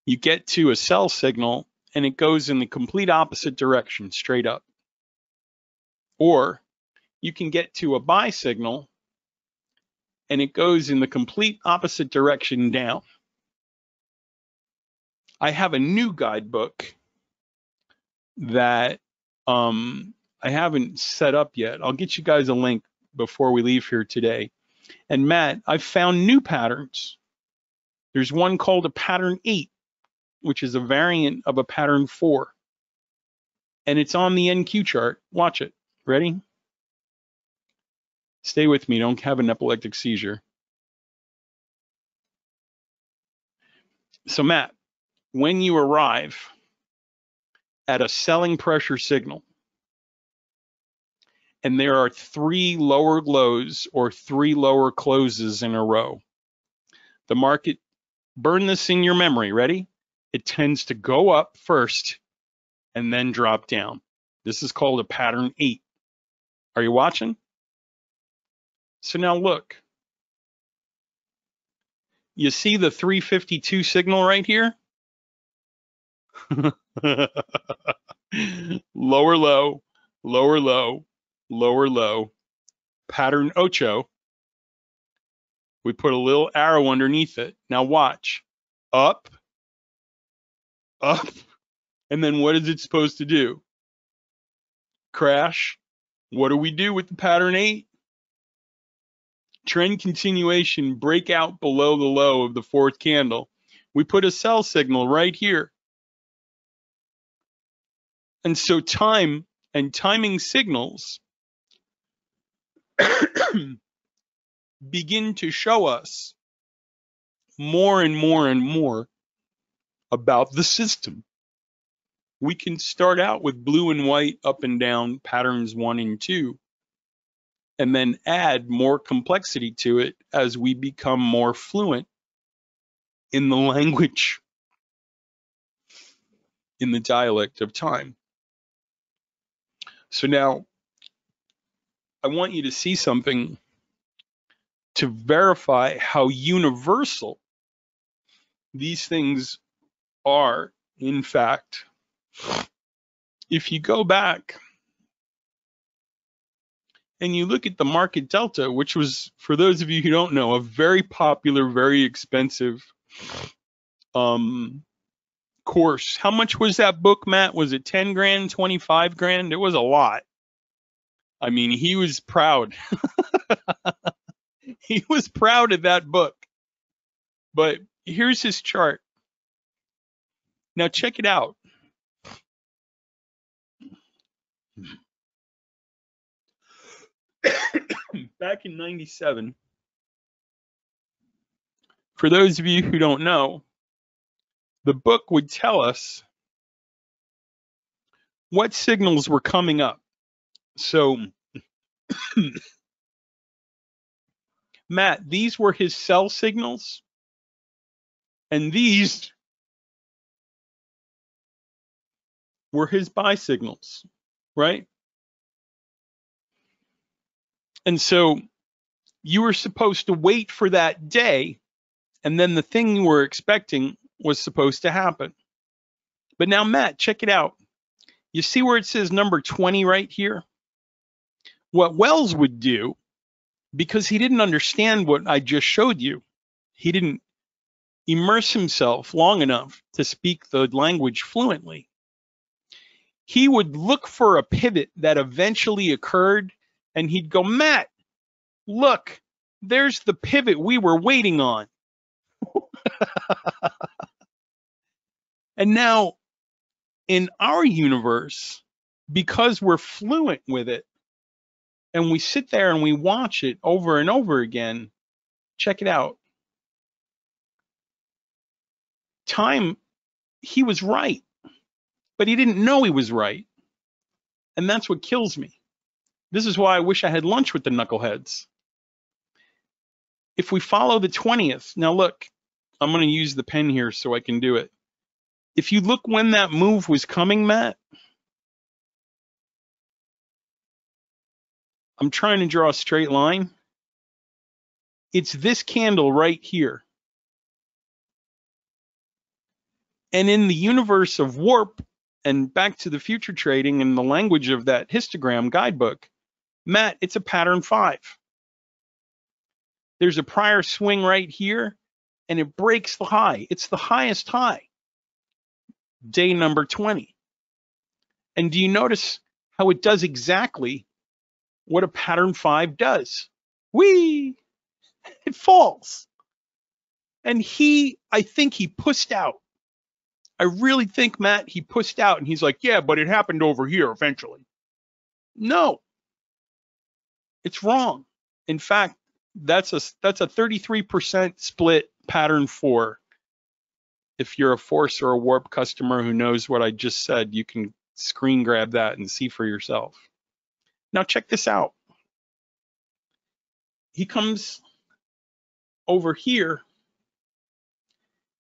you get to a sell signal and it goes in the complete opposite direction, straight up. Or you can get to a buy signal and it goes in the complete opposite direction down. I have a new guidebook that I haven't set up yet. I'll get you guys a link before we leave here today. And Matt, I've found new patterns. There's one called a pattern 8, which is a variant of a pattern 4. And it's on the NQ chart. Watch it. Ready? Stay with me. Don't have an epileptic seizure. So Matt, when you arrive at a selling pressure signal, and there are 3 lower lows or 3 lower closes in a row, the market, burn this in your memory, ready? It tends to go up first and then drop down. This is called a pattern 8. Are you watching? So now look, you see the 352 signal right here? Lower low, lower low, lower low, pattern 8. We put a little arrow underneath it. Now watch, up, up, and then what is it supposed to do? Crash. What do we do with the pattern 8? Trend continuation, breakout below the low of the 4th candle. We put a sell signal right here. And so time and timing signals begin to show us more and more and more about the system. We can start out with blue and white, up and down, patterns 1 and 2, and then add more complexity to it as we become more fluent in the language, in the dialect of time. So now I want you to see something to verify how universal these things are, in fact. If you go back and you look at the Market Delta, which was, for those of you who don't know, a very popular, very expensive course. How much was that book, Matt? Was it 10 grand, 25 grand? It was a lot. I mean, he was proud. He was proud of that book. But here's his chart. Now check it out. Back in 97, for those of you who don't know, the book would tell us what signals were coming up. So Matt, these were his sell signals, and these were his buy signals, right? And so you were supposed to wait for that day, and then the thing you were expecting was supposed to happen. But now, Matt, check it out. You see where it says number 20 right here? What Wells would do, because he didn't understand what I just showed you, he didn't immerse himself long enough to speak the language fluently, he would look for a pivot that eventually occurred, and he'd go, Matt, look, there's the pivot we were waiting on. And now, in our universe, because we're fluent with it, and we sit there and we watch it over and over again, check it out. Time, he was right, but he didn't know he was right. And that's what kills me. This is why I wish I had lunch with the knuckleheads. If we follow the 20th, now look, I'm going to use the pen here so I can do it. If you look when that move was coming, Matt, I'm trying to draw a straight line. It's this candle right here. And in the universe of warp and back to the future trading and the language of that histogram guidebook, Matt, it's a pattern 5. There's a prior swing right here and it breaks the high. It's the highest high, day number 20. And do you notice how it does exactly what a pattern 5 does? Whee! It falls. And I think he pushed out. I really think, Matt, he pushed out and he's like, yeah, but it happened over here eventually. No, it's wrong. In fact, that's a 33% split pattern 4. If you're a force or a warp customer who knows what I just said, you can screen grab that and see for yourself. Now check this out. He comes over here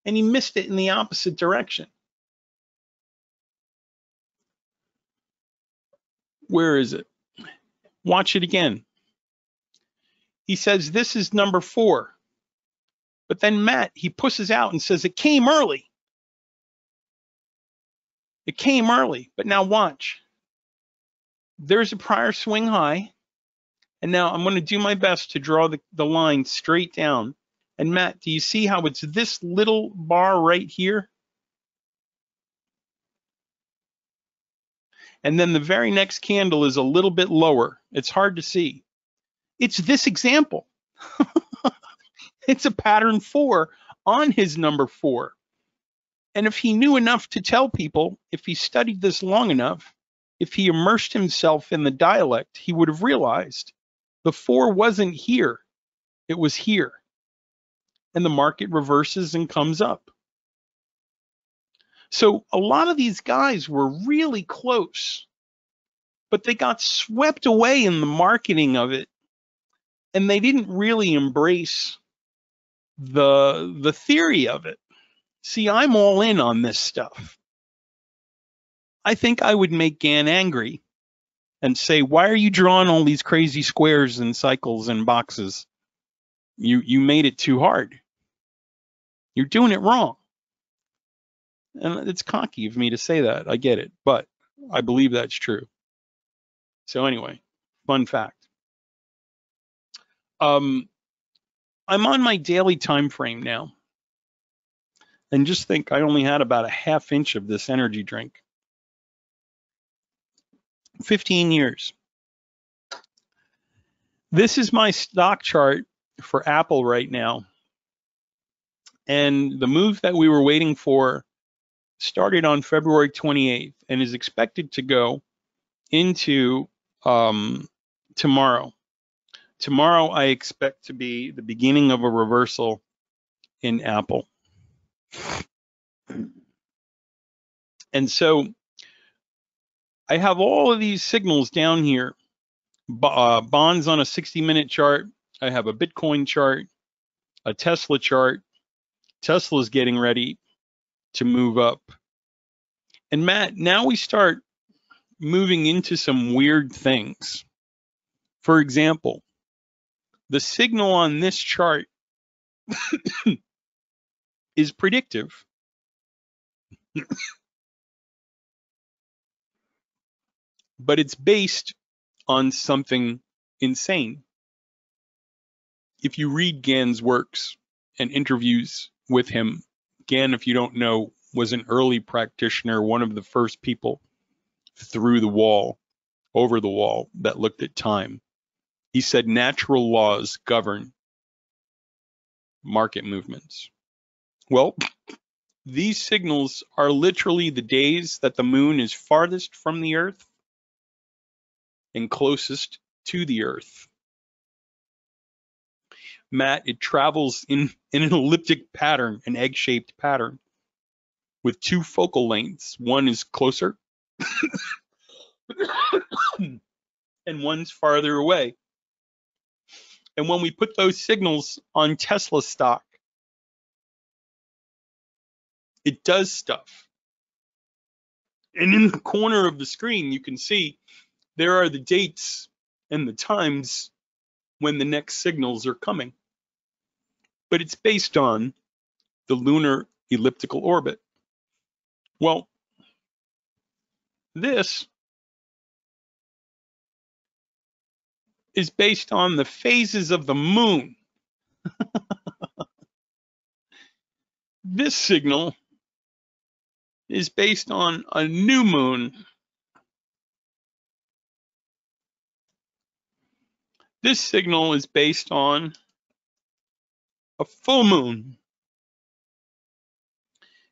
and he missed it in the opposite direction. Where is it? Watch it again. He says, this is number 4. But then Matt, he pushes out and says, it came early. It came early, but now watch. There's a prior swing high. And now I'm going to do my best to draw the line straight down. And Matt, do you see how it's this little bar right here? And then the very next candle is a little bit lower. It's hard to see. It's this example. It's a pattern 4 on his number 4. And if he knew enough to tell people, if he studied this long enough, if he immersed himself in the dialect, he would have realized the 4 wasn't here. It was here. And the market reverses and comes up. So a lot of these guys were really close, but they got swept away in the marketing of it, and they didn't really embrace the theory of it. See, I'm all in on this stuff. I think I would make Gann angry and say, why are you drawing all these crazy squares and cycles and boxes? You made it too hard. You're doing it wrong. And it's cocky of me to say that. I get it, but I believe that's true. So anyway, fun fact. I'm on my daily time frame now. And just think, I only had about a half inch of this energy drink. 15 years. This is my stock chart for Apple right now, and the move that we were waiting for started on February 28th and is expected to go into tomorrow. Tomorrow I expect to be the beginning of a reversal in Apple. And so I have all of these signals down here, bonds on a 60-minute chart. I have a Bitcoin chart, a Tesla chart. Tesla's getting ready to move up. And Matt, now we start moving into some weird things. For example, the signal on this chart is predictive. But it's based on something insane. If you read Gann's works and interviews with him, Gann, if you don't know, was an early practitioner, one of the first people through the wall, over the wall, that looked at time. He said natural laws govern market movements. Well, these signals are literally the days that the moon is farthest from the earth and closest to the earth. Matt, it travels in an elliptic pattern, an egg-shaped pattern, with 2 focal lengths. One is closer and one's farther away. And when we put those signals on Tesla stock, it does stuff. And in the corner of the screen, you can see there are the dates and the times when the next signals are coming. But it's based on the lunar elliptical orbit. Well, this is based on the phases of the moon. This signal is based on a new moon. This signal is based on a full moon.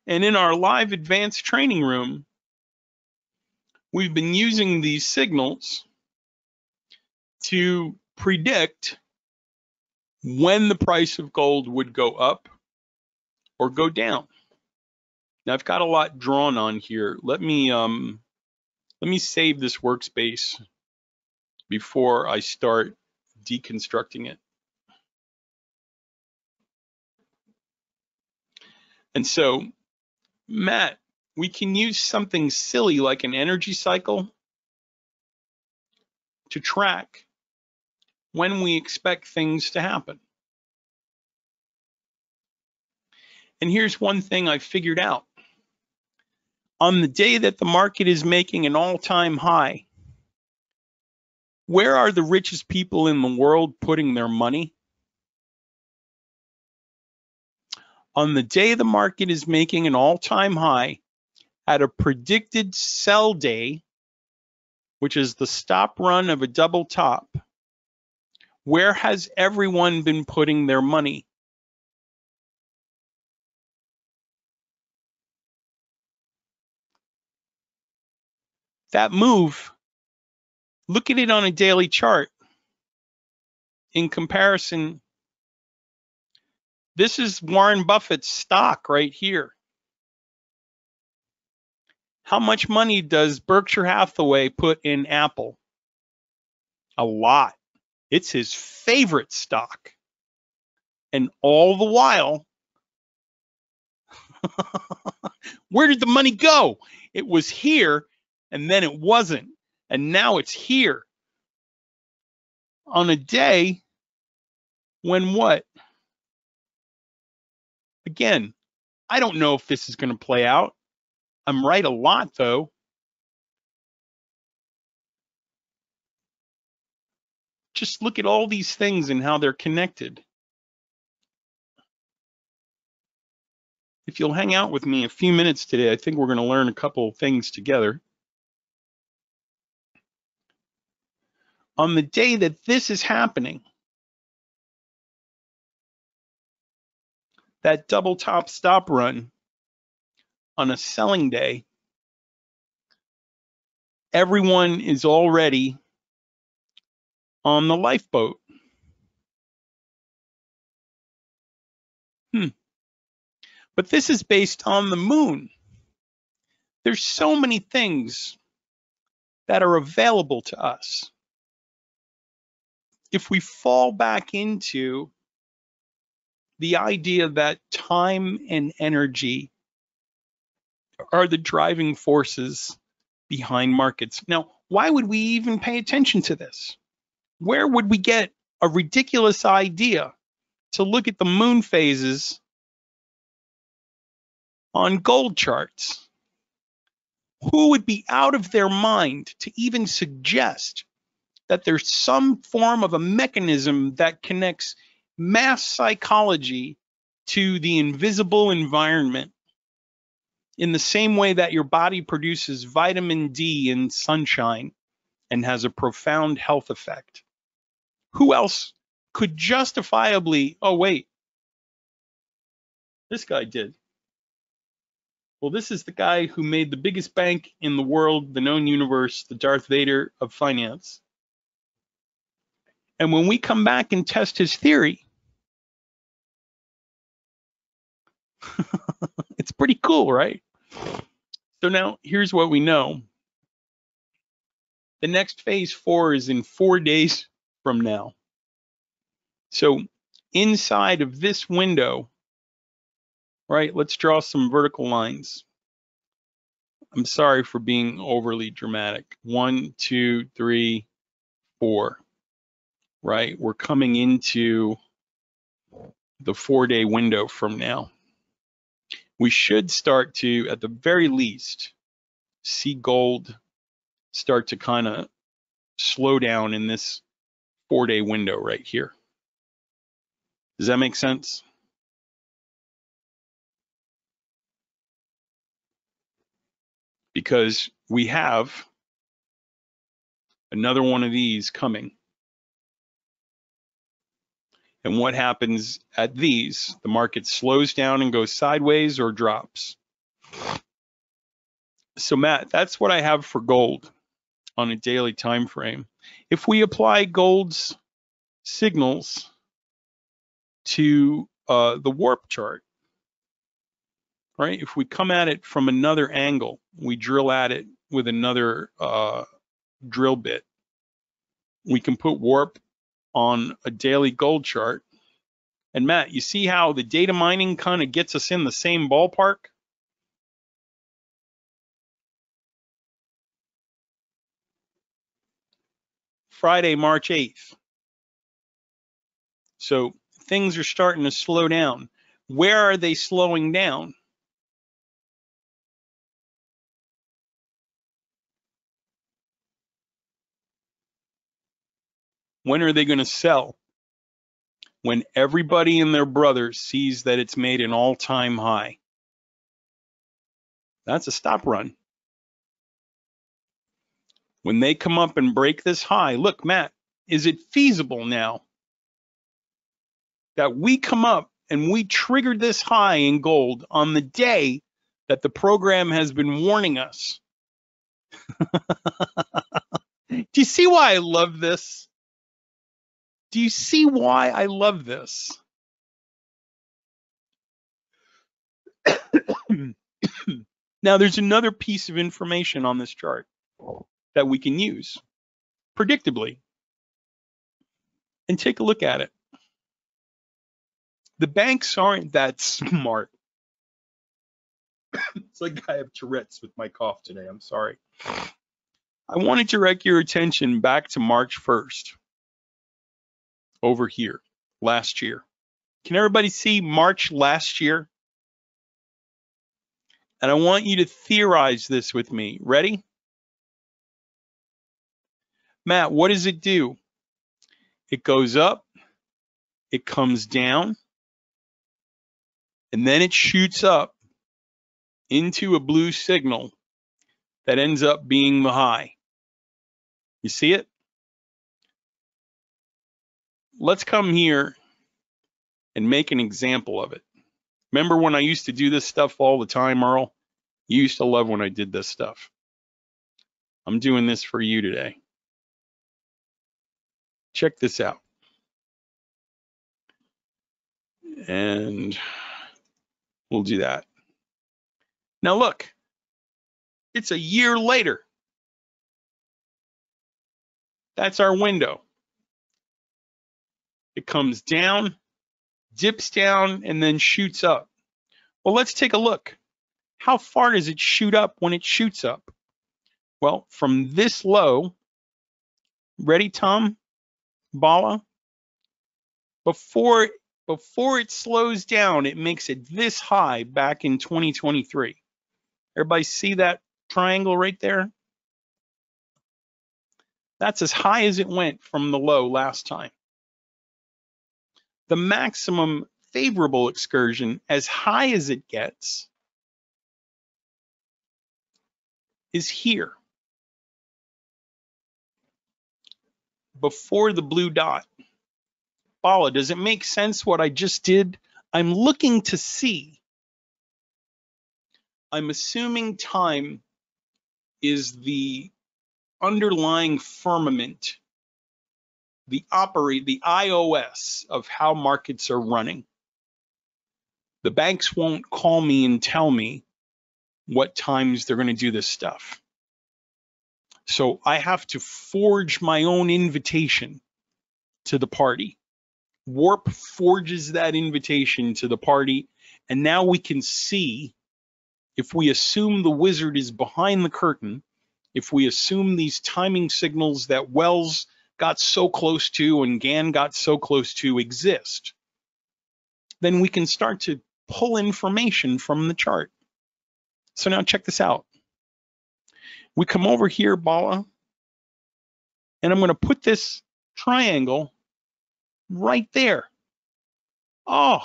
And in our live advanced training room, we've been using these signals to predict when the price of gold would go up or go down. Now, I've got a lot drawn on here. Let me save this workspace before I start deconstructing it. And so, Matt, we can use something silly like an energy cycle to track when we expect things to happen. And here's one thing I figured out. On the day that the market is making an all-time high, where are the richest people in the world putting their money? On the day the market is making an all-time high, at a predicted sell day, which is the stop run of a double top, where has everyone been putting their money? That move, look at it on a daily chart. In comparison, this is Warren Buffett's stock right here. How much money does Berkshire Hathaway put in Apple? A lot. It's his favorite stock. And all the while, where did the money go? It was here, and then it wasn't, and now it's here. On a day when what? Again, I don't know if this is going to play out. I'm right a lot, though. Just look at all these things and how they're connected. If you'll hang out with me a few minutes today, I think we're going to learn a couple of things together. On the day that this is happening, that double top stop run, on a selling day, everyone is already on the lifeboat. But this is based on the moon. There's so many things that are available to us. If we fall back into the idea that time and energy are the driving forces behind markets. Now, why would we even pay attention to this? Where would we get a ridiculous idea to look at the moon phases on gold charts? Who would be out of their mind to even suggest that there's some form of a mechanism that connects mass psychology to the invisible environment? In the same way that your body produces vitamin D in sunshine and has a profound health effect, who else could justifiably, oh wait, this guy did. Well, this is the guy who made the biggest bank in the world, the known universe, the Darth Vader of finance. And when we come back and test his theory, it's pretty cool, right? So now here's what we know. The next phase four is in 4 days from now. So inside of this window, right, let's draw some vertical lines. I'm sorry for being overly dramatic. 1, 2, 3, 4, right? We're coming into the 4 day window from now. We should start to, at the very least, see gold start to kind of slow down in this 4 day window right here. Does that make sense? Because we have another one of these coming. And what happens at these? The market slows down and goes sideways or drops. So Matt, that's what I have for gold on a daily time frame. If we apply gold's signals to the warp chart, right? If we come at it from another angle, we drill at it with another drill bit, we can put warp on a daily gold chart. And Matt, you see how the data mining kind of gets us in the same ballpark? Friday, March 8th. So things are starting to slow down. Where are they slowing down? When are they going to sell? When everybody and their brother sees that it's made an all-time high. That's a stop run. When they come up and break this high, look, Matt, is it feasible now that we come up and we triggered this high in gold on the day that the program has been warning us? Do you see why I love this? Do you see why I love this? Now, there's another piece of information on this chart that we can use predictably. And take a look at it. The banks aren't that smart. It's like I have Tourette's with my cough today. I'm sorry. I want to direct your attention back to March 1st. Over here last year. Can everybody see March last year? And I want you to theorize this with me. Ready? Matt, what does it do? It goes up, it comes down, and then it shoots up into a blue signal that ends up being the high. You see it? Let's come here and make an example of it. Remember when I used to do this stuff all the time, Earl? You used to love when I did this stuff. I'm doing this for you today. Check this out. And we'll do that. Now look, it's a year later. That's our window. It comes down, dips down, and then shoots up. Well, let's take a look. How far does it shoot up when it shoots up? Well, from this low, ready, Tom, Bala? Before it slows down, it makes it this high back in 2023. Everybody see that triangle right there? That's as high as it went from the low last time. The maximum favorable excursion, as high as it gets, is here, before the blue dot. Bala, does it make sense what I just did? I'm looking to see. I'm assuming time is the underlying firmament, the iOS of how markets are running. The banks won't call me and tell me what times they're going to do this stuff. So I have to forge my own invitation to the party. Warp forges that invitation to the party, and now we can see, if we assume the wizard is behind the curtain, if we assume these timing signals that Wells got so close to and Gann got so close to exist, then we can start to pull information from the chart. So now check this out. We come over here, Bala, and I'm going to put this triangle right there. Oh,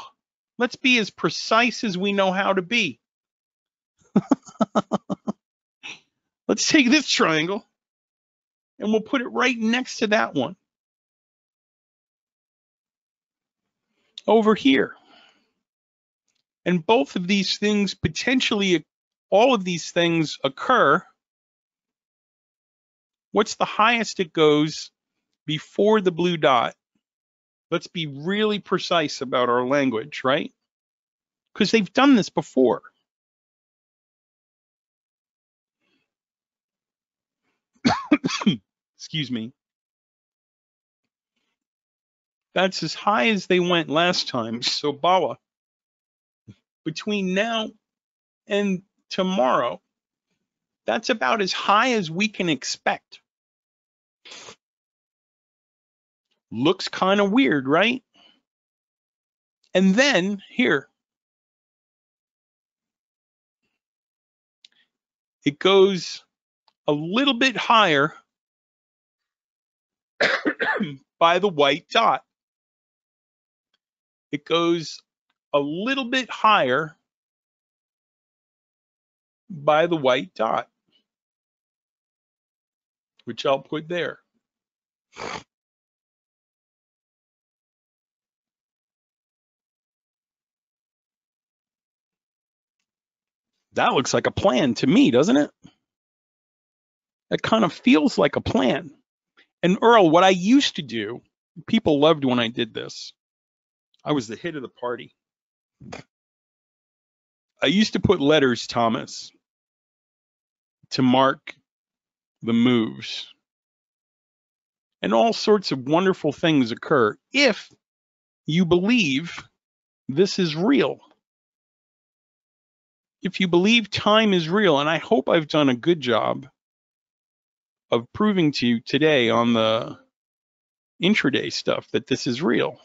let's be as precise as we know how to be. Let's take this triangle and we'll put it right next to that one over here. And both of these things, potentially all of these things occur. What's the highest it goes before the blue dot? Let's be really precise about our language, right? Because they've done this before. Excuse me. That's as high as they went last time. So Bala, between now and tomorrow, that's about as high as we can expect. Looks kind of weird, right? And then here, it goes a little bit higher by the white dot. It goes a little bit higher by the white dot, which I'll put there. That looks like a plan to me, doesn't it? That kind of feels like a plan. And Earl, what I used to do, people loved when I did this. I was the hit of the party. I used to put letters, Thomas, to mark the moves. And all sorts of wonderful things occur if you believe this is real. If you believe time is real, and I hope I've done a good job of proving to you today on the intraday stuff that this is real.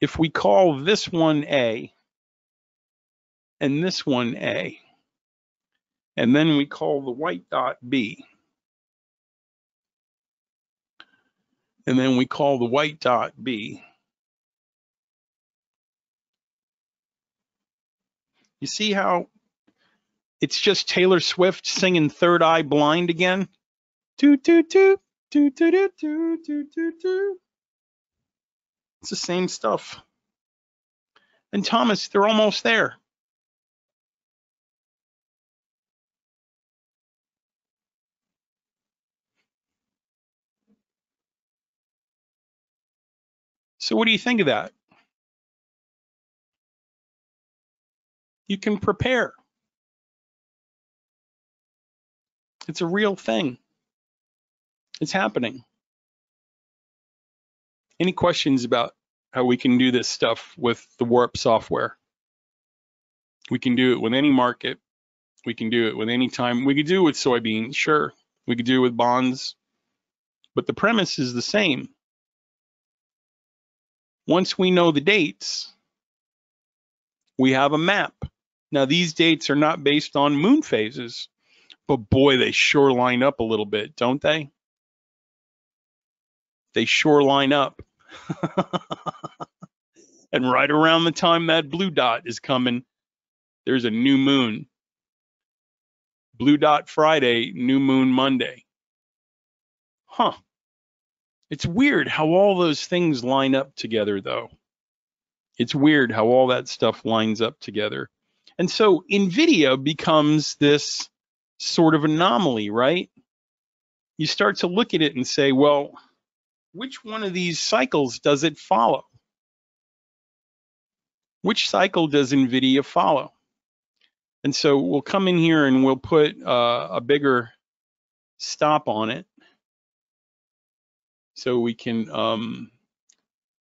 If we call this one A and this one A, and then we call the white dot B, and then we call the white dot B, you see how it's just Taylor Swift singing Third Eye Blind again? Doo, doo, doo, doo, doo, doo, doo, doo, doo, doo. It's the same stuff. And Thomas, they're almost there. So what do you think of that? You can prepare. It's a real thing. It's happening. Any questions about how we can do this stuff with the Warp software? We can do it with any market. We can do it with any time. We could do it with soybeans, sure. We could do it with bonds. But the premise is the same. Once we know the dates, we have a map. Now, these dates are not based on moon phases, but boy, they sure line up a little bit, don't they? They sure line up. And right around the time that blue dot is coming, there's a new moon. Blue dot Friday, new moon Monday. Huh. It's weird how all those things line up together, though. It's weird how all that stuff lines up together. And so NVIDIA becomes this sort of anomaly, right? You start to look at it and say, well, which one of these cycles does it follow? Which cycle does NVIDIA follow? And so we'll come in here and we'll put a bigger stop on it so we can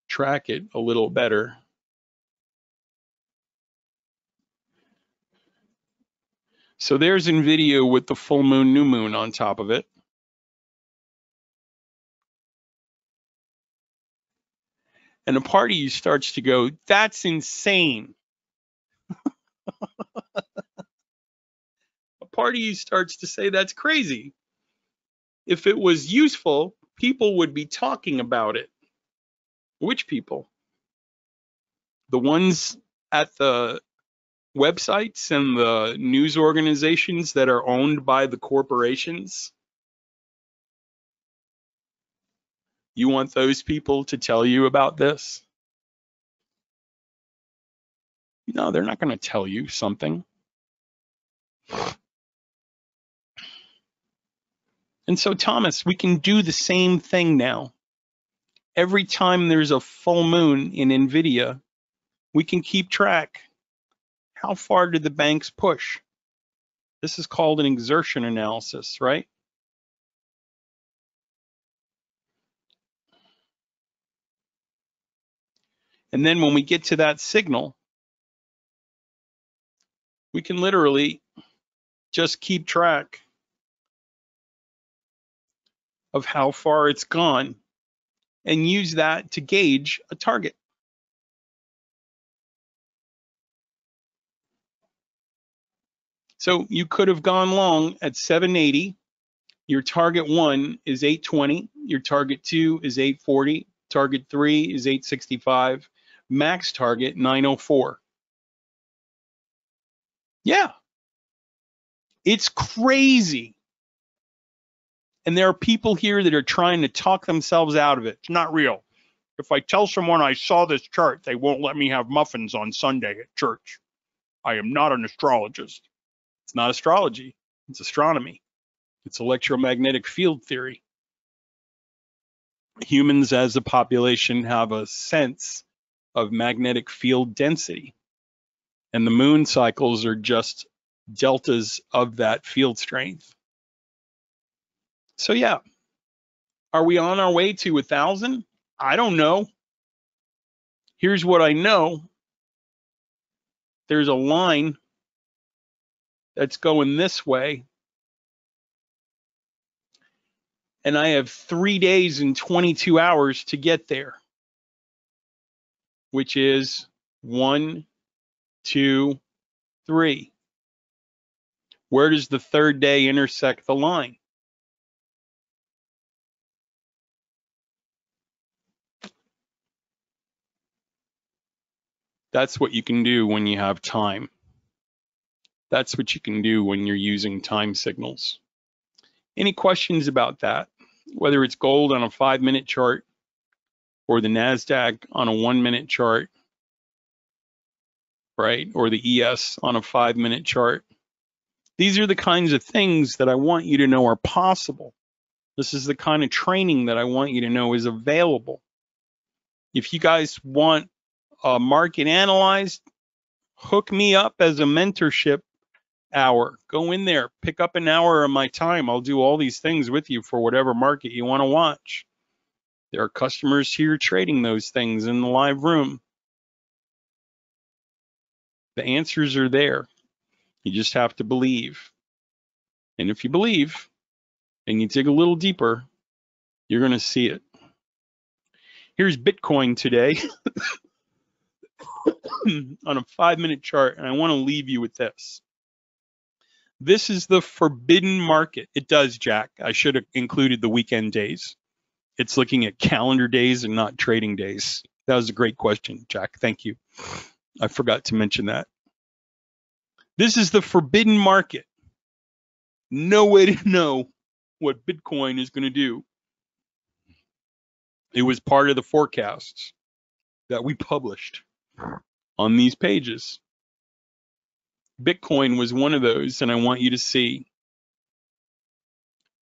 track it a little better. So there's NVIDIA with the full moon, new moon on top of it. And a part of you starts to go, that's insane. A part of you starts to say, that's crazy. If it was useful, people would be talking about it. Which people? The ones at the websites and the news organizations that are owned by the corporations? You want those people to tell you about this? No, they're not going to tell you something. And so, Thomas, we can do the same thing now. Every time there's a full moon in NVIDIA, we can keep track. How far did the banks push? This is called an exertion analysis, right? And then when we get to that signal, we can literally just keep track of how far it's gone and use that to gauge a target. So you could have gone long at 780. Your target one is 820. Your target two is 840. Target three is 865. Max target 904. Yeah, it's crazy. And there are people here that are trying to talk themselves out of it. It's not real. If I tell someone I saw this chart, they won't let me have muffins on Sunday at church. I am not an astrologist. It's not astrology, it's astronomy. It's electromagnetic field theory. Humans as a population have a sense of magnetic field density, and the moon cycles are just deltas of that field strength. So yeah, are we on our way to 1,000? I don't know. Here's what I know. There's a line that's going this way, and I have 3 days and 22 hours to get there, which is 1, 2, 3. Where does the third day intersect the line? That's what you can do when you have time. That's what you can do when you're using time signals. Any questions about that? Whether it's gold on a 5-minute chart or the NASDAQ on a 1-minute chart, right? Or the ES on a 5-minute chart. These are the kinds of things that I want you to know are possible. This is the kind of training that I want you to know is available. If you guys want market analyzed, hook me up as a mentorship hour. Go in there, pick up an hour of my time. I'll do all these things with you for whatever market you want to watch. There are customers here trading those things in the live room. The answers are there. You just have to believe. And if you believe and you dig a little deeper, you're going to see it. Here's Bitcoin today on a 5-minute chart, and I want to leave you with this. This is the forbidden market. It does, Jack. I should have included the weekend days. It's looking at calendar days and not trading days. That was a great question, Jack. Thank you. I forgot to mention that. This is the forbidden market. No way to know what Bitcoin is going to do. It was part of the forecasts that we published on these pages. Bitcoin was one of those, and I want you to see.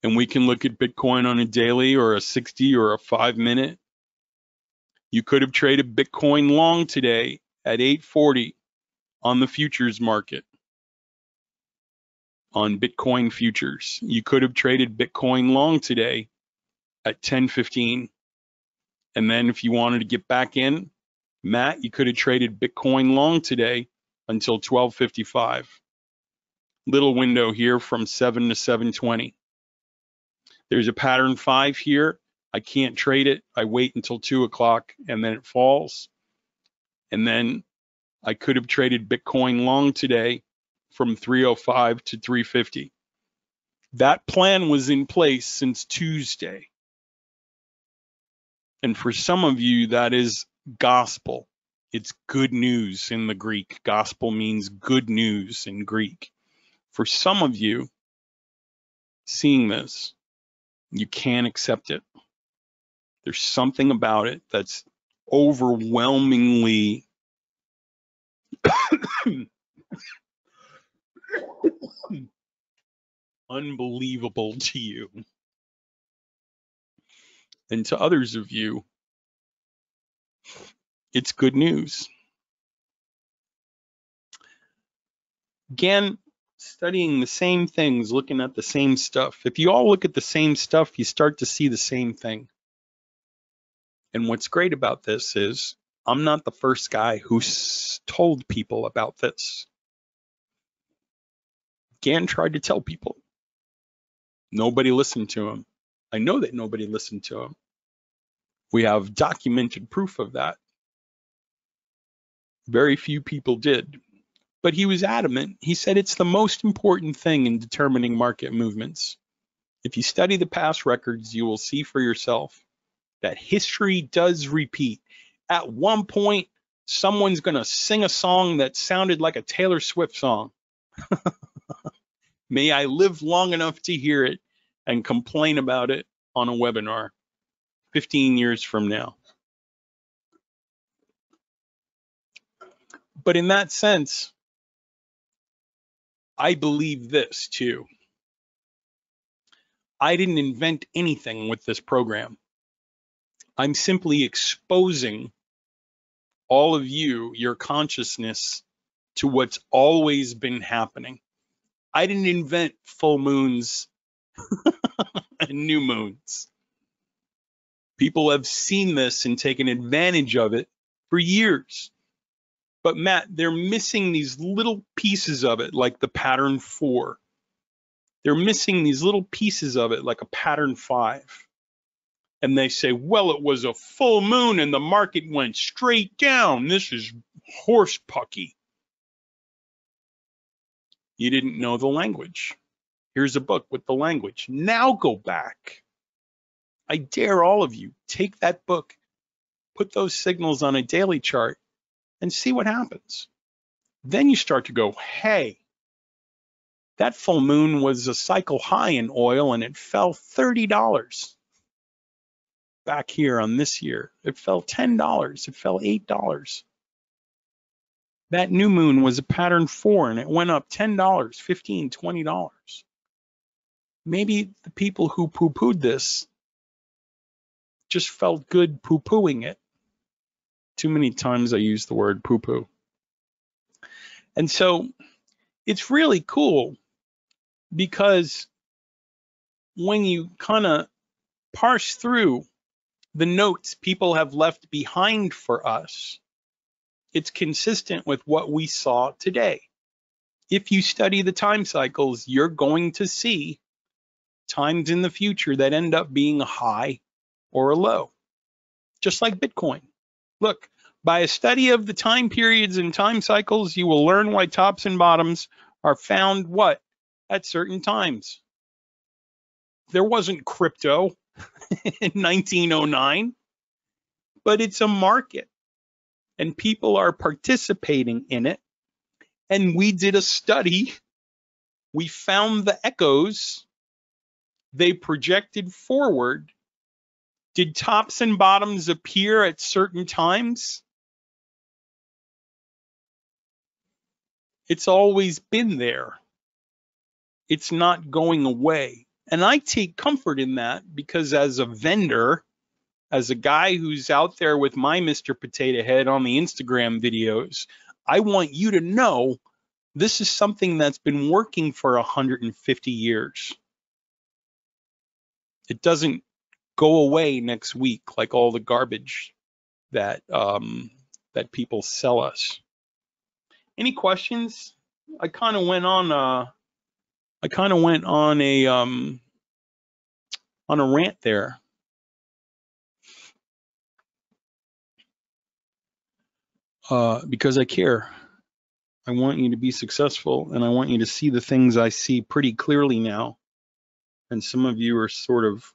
And we can look at Bitcoin on a daily or a 60 or a 5-minute. You could have traded Bitcoin long today at 840 on the futures market. on Bitcoin futures. You could have traded Bitcoin long today at 10:15. And then if you wanted to get back in, Matt, you could have traded Bitcoin long today until 12:55. Little window here from 7 to 7:20. There's a pattern 5 here. I can't trade it. I wait until 2 o'clock and then it falls. And then I could have traded Bitcoin long today from 305 to 350. That plan was in place since Tuesday. And for some of you, that is gospel. It's good news in the Greek. Gospel means good news in Greek. For some of you, seeing this, you can't accept it. There's something about it that's overwhelmingly unbelievable to you. And to others of you, it's good news. Again, studying the same things, looking at the same stuff. If you all look at the same stuff, you start to see the same thing. And what's great about this is I'm not the first guy who told people about this. Gann tried to tell people. Nobody listened to him. I know that nobody listened to him. We have documented proof of that. Very few people did, but he was adamant. He said it's the most important thing in determining market movements. If you study the past records, you will see for yourself that history does repeat. At one point, someone's gonna sing a song that sounded like a Taylor Swift song. May I live long enough to hear it and complain about it on a webinar 15 years from now. But in that sense, I believe this too. I didn't invent anything with this program. I'm simply exposing all of you, your consciousness, to what's always been happening. I didn't invent full moons and new moons. People have seen this and taken advantage of it for years. But Matt, they're missing these little pieces of it, like the pattern 4. They're missing these little pieces of it, like a pattern 5. And they say, well, it was a full moon and the market went straight down. This is horse pucky. You didn't know the language. Here's a book with the language. Now go back. I dare all of you, take that book, put those signals on a daily chart and see what happens. Then you start to go, hey, that full moon was a cycle high in oil and it fell $30. Back here on this year, it fell $10, it fell $8. That new moon was a pattern 4 and it went up $10, $15, $20. Maybe the people who poo-pooed this just felt good poo-pooing it. Too many times I use the word poo-poo. And so it's really cool because when you kind of parse through the notes people have left behind for us, it's consistent with what we saw today. If you study the time cycles, you're going to see times in the future that end up being a high or a low, just like Bitcoin. Look, by a study of the time periods and time cycles, you will learn why tops and bottoms are found what? At certain times. There wasn't crypto in 1909, but it's a market and people are participating in it. And we did a study. We found the echoes. They projected forward. Did tops and bottoms appear at certain times? It's always been there. It's not going away. And I take comfort in that because as a vendor, as a guy who's out there with my Mr. Potato Head on the Instagram videos, I want you to know This is something that's been working for 150 years. It doesn't go away next week like all the garbage that that people sell us. Any questions? I kind of went on a rant there. Because I care. I want you to be successful, and I want you to see the things I see pretty clearly now. And some of you are sort of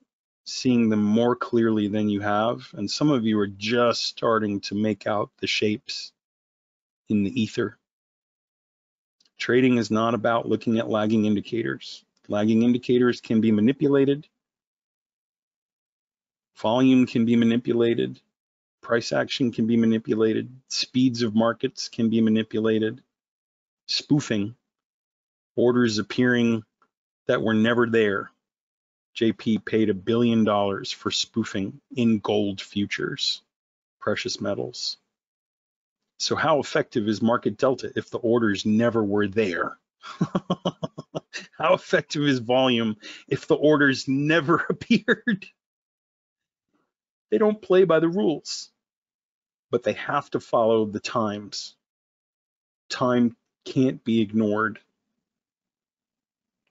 seeing them more clearly than you have. And some of you are just starting to make out the shapes in the ether. Trading is not about looking at lagging indicators. Lagging indicators can be manipulated. Volume can be manipulated. Price action can be manipulated. Speeds of markets can be manipulated. Spoofing, orders appearing that were never there. JP paid $1 billion for spoofing in gold futures, precious metals. So how effective is Market Delta if the orders never were there? How effective is volume if the orders never appeared? They don't play by the rules, but they have to follow the times. Time can't be ignored.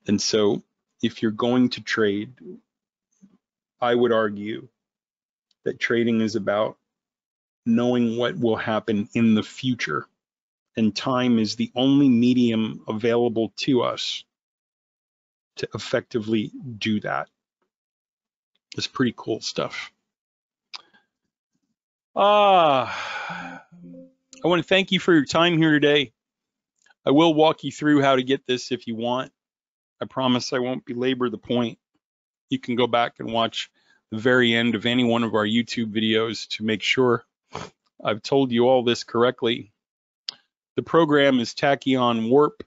And so if you're going to trade, I would argue that trading is about knowing what will happen in the future. And time is the only medium available to us to effectively do that. It's pretty cool stuff. I want to thank you for your time here today. I will walk you through how to get this if you want. I promise I won't belabor the point. You can go back and watch the very end of any one of our YouTube videos to make sure I've told you all this correctly. The program is TachEon Warp.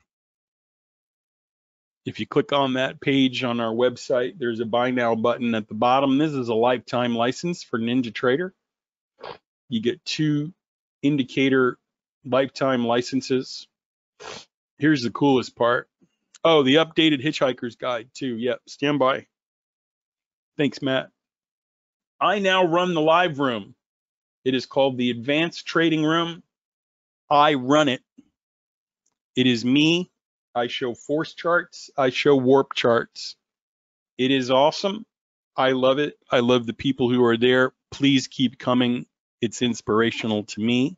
If you click on that page on our website, there's a buy now button at the bottom. This is a lifetime license for Ninja Trader. You get 2 indicator lifetime licenses. Here's the coolest part. Oh, the updated Hitchhiker's Guide too. Yep, stand by. Thanks, Matt. I now run the live room. It is called the Advanced Trading Room. I run it. It is me. I show force charts. I show warp charts. It is awesome. I love it. I love the people who are there. Please keep coming. It's inspirational to me.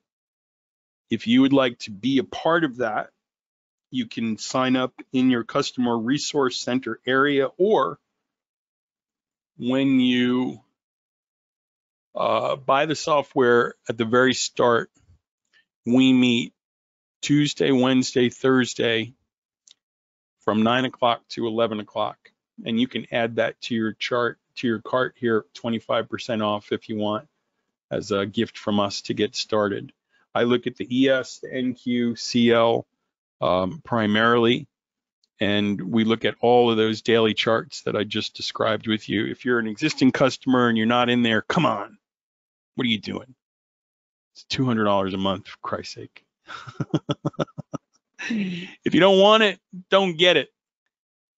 If you would like to be a part of that, you can sign up in your customer resource center area, or when you buy the software at the very start, we meet Tuesday, Wednesday, Thursday from 9 o'clock to 11 o'clock. And you can add that to your chart, to your cart here, 25% off if you want, as a gift from us to get started. I look at the ES, the NQ, CL primarily, and we look at all of those daily charts that I just described with you. If you're an existing customer and you're not in there, come on, what are you doing? It's $200 a month, for Christ's sake. If you don't want it, don't get it.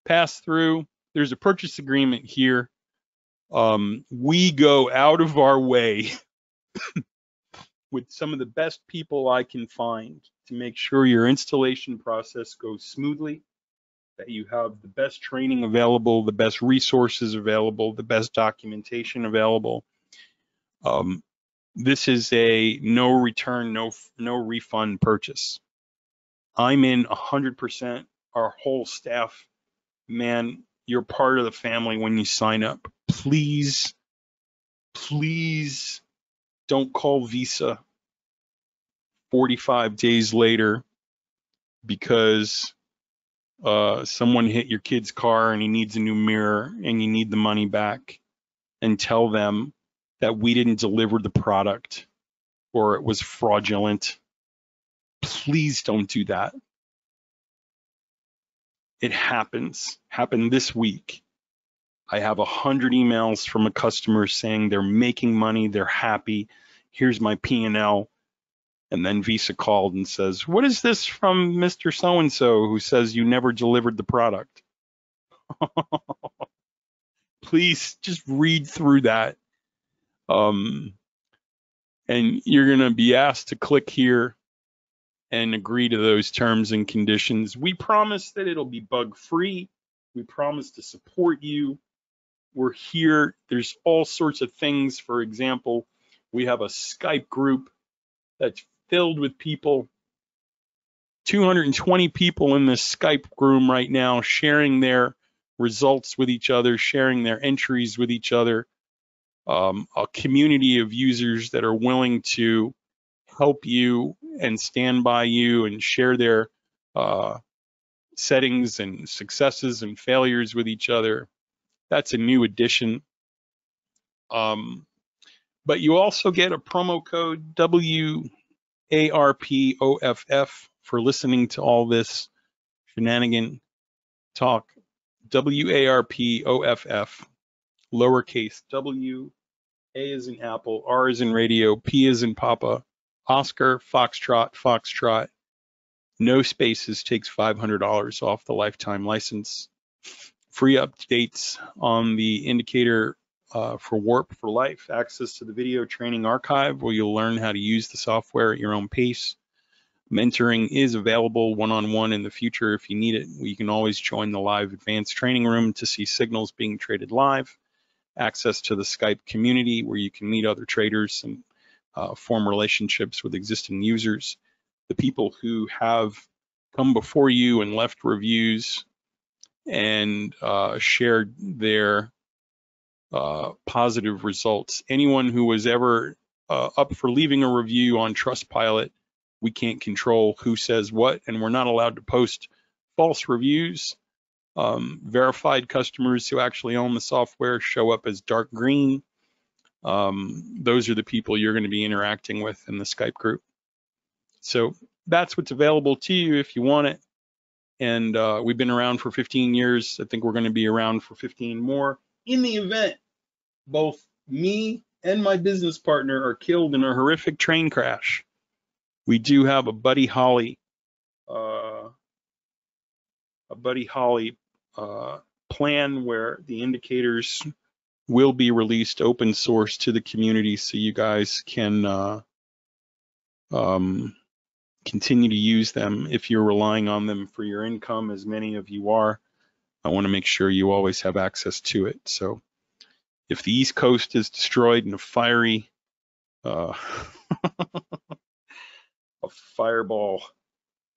Pass through. There's a purchase agreement here. We go out of our way with some of the best people I can find to make sure your installation process goes smoothly, that you have the best training available, the best resources available, the best documentation available. This is a no return, no refund purchase. I'm in 100%, our whole staff, man, you're part of the family when you sign up. Please, please don't call Visa 45 days later because someone hit your kid's car and he needs a new mirror and you need the money back, and tell them that we didn't deliver the product or it was fraudulent. Please don't do that. It happens. Happened this week. I have 100 emails from a customer saying they're making money, they're happy, here's my P&L. And then Visa called and says, what is this from Mr. So-and-so who says you never delivered the product? Please just read through that. And you're going to be asked to click here and agree to those terms and conditions. We promise that it'll be bug-free. We promise to support you. We're here. There's all sorts of things. For example, we have a Skype group that's filled with people. 220 people in this Skype room right now, sharing their results with each other, sharing their entries with each other. A community of users that are willing to help you and stand by you and share their settings and successes and failures with each other. That's a new addition. But you also get a promo code WARPOFF for listening to all this shenanigan talk. WARPOFF, lowercase w, A as in apple, R as in radio, P as in papa, Oscar, Foxtrot, Foxtrot. No spaces, takes $500 off the lifetime license. Free updates on the indicator for Warp for Life, access to the video training archive where you'll learn how to use the software at your own pace. Mentoring is available one-on-one in the future if you need it. You can always join the live advanced training room to see signals being traded live. Access to the Skype community where you can meet other traders and form relationships with existing users. The people who have come before you and left reviews and shared their positive results. Anyone who was ever up for leaving a review on Trustpilot, we can't control who says what, and we're not allowed to post false reviews. Verified customers who actually own the software show up as dark green. Those are the people you're going to be interacting with in the Skype group. So that's what's available to you if you want it. And we've been around for 15 years. I think we're going to be around for 15 more. In the event both me and my business partner are killed in a horrific train crash, we do have a Buddy Holly plan where the indicators will be released open source to the community, so you guys can continue to use them if you're relying on them for your income, as many of you are. I want to make sure you always have access to it. So if the East Coast is destroyed in a fiery a fireball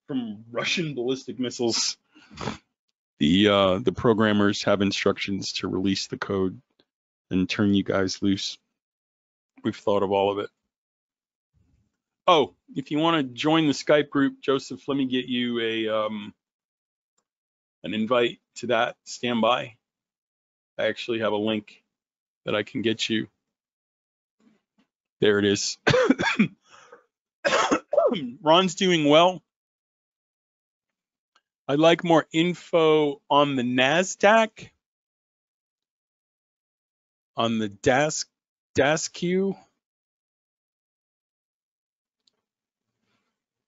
from Russian ballistic missiles, the programmers have instructions to release the code and turn you guys loose. We've thought of all of it. Oh, if you want to join the Skype group, Joseph, let me get you an invite to that. Stand by. I actually have a link that I can get you. There it is. Ron's doing well. I'd like more info on the NASDAQ, on the DASQ.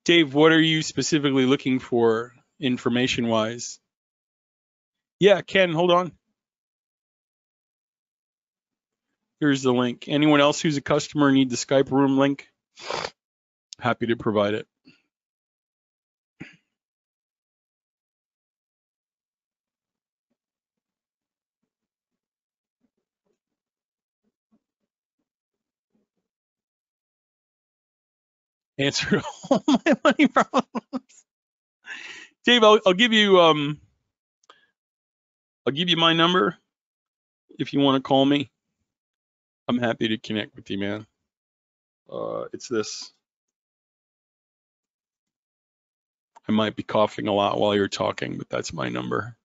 Dave, what are you specifically looking for information-wise? Yeah, Ken, hold on. Here's the link. Anyone else who's a customer need the Skype room link? Happy to provide it. Answered all my money problems. Dave, I'll give you my number if you want to call me. I'm happy to connect with you, man. It's this. I might be coughing a lot while you're talking, but that's my number.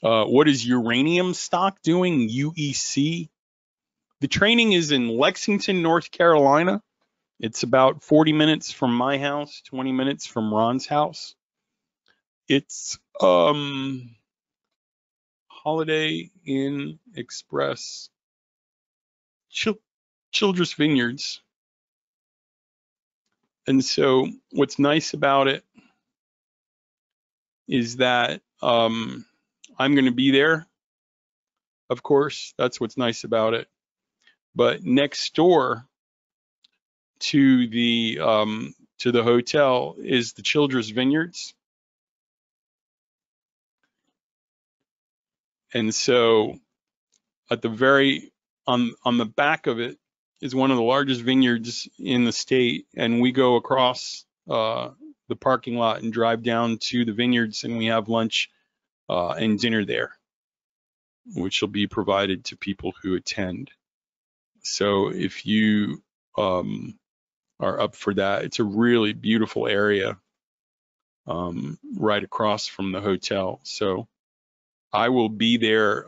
What is uranium stock doing? UEC. The training is in Lexington, North Carolina. It's about 40 minutes from my house, 20 minutes from Ron's house. It's Holiday Inn Express, Childress Vineyards. And so what's nice about it is that I'm going to be there. Of course, that's what's nice about it. But next door to the hotel is the Childress Vineyards. And so at the very on the back of it is one of the largest vineyards in the state, and we go across the parking lot and drive down to the vineyards, and we have lunch and dinner there, which will be provided to people who attend. So if you are up for that, it's a really beautiful area right across from the hotel. So I will be there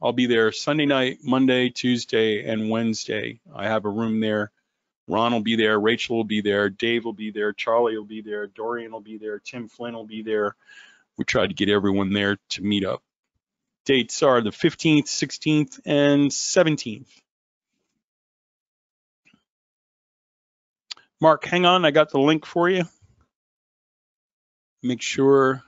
I'll be there Sunday night, Monday, Tuesday, and Wednesday. I have a room there. Ron will be there, Rachel will be there, Dave will be there, Charlie will be there, Dorian will be there, Tim Flynn will be there. We tried to get everyone there to meet up. Dates are the 15th, 16th, and 17th. Mark, hang on, I got the link for you. Make sure.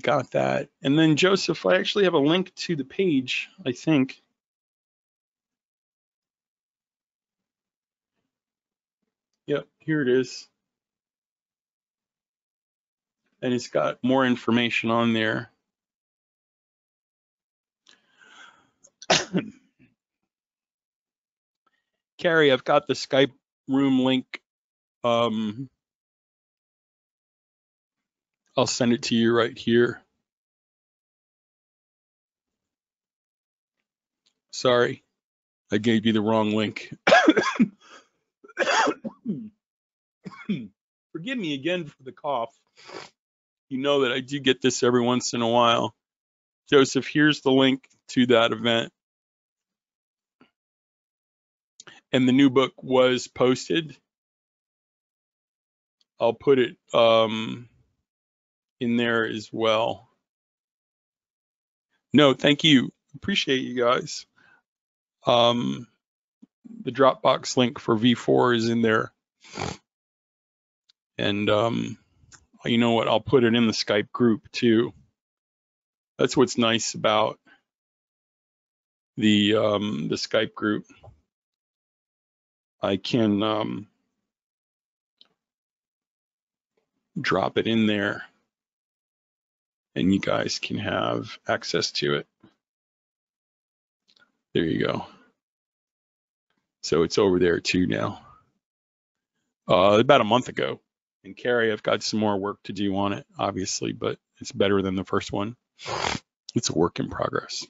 Got that. And then Joseph, I actually have a link to the page, I think. Yep, here it is. And it's got more information on there. Carrie, I've got the Skype room link. I'll send it to you right here. Sorry, I gave you the wrong link. Forgive me again for the cough. You know that I do get this every once in a while. Joseph, here's the link to that event. And the new book was posted. I'll put it in there as well. No, thank you. Appreciate you guys. The Dropbox link for V4 is in there. And you know what? I'll put it in the Skype group too. That's what's nice about the Skype group. I can drop it in there, and you guys can have access to it. There you go. So it's over there too now. About a month ago. And Carrie, I've got some more work to do on it, obviously, but it's better than the first one. It's a work in progress.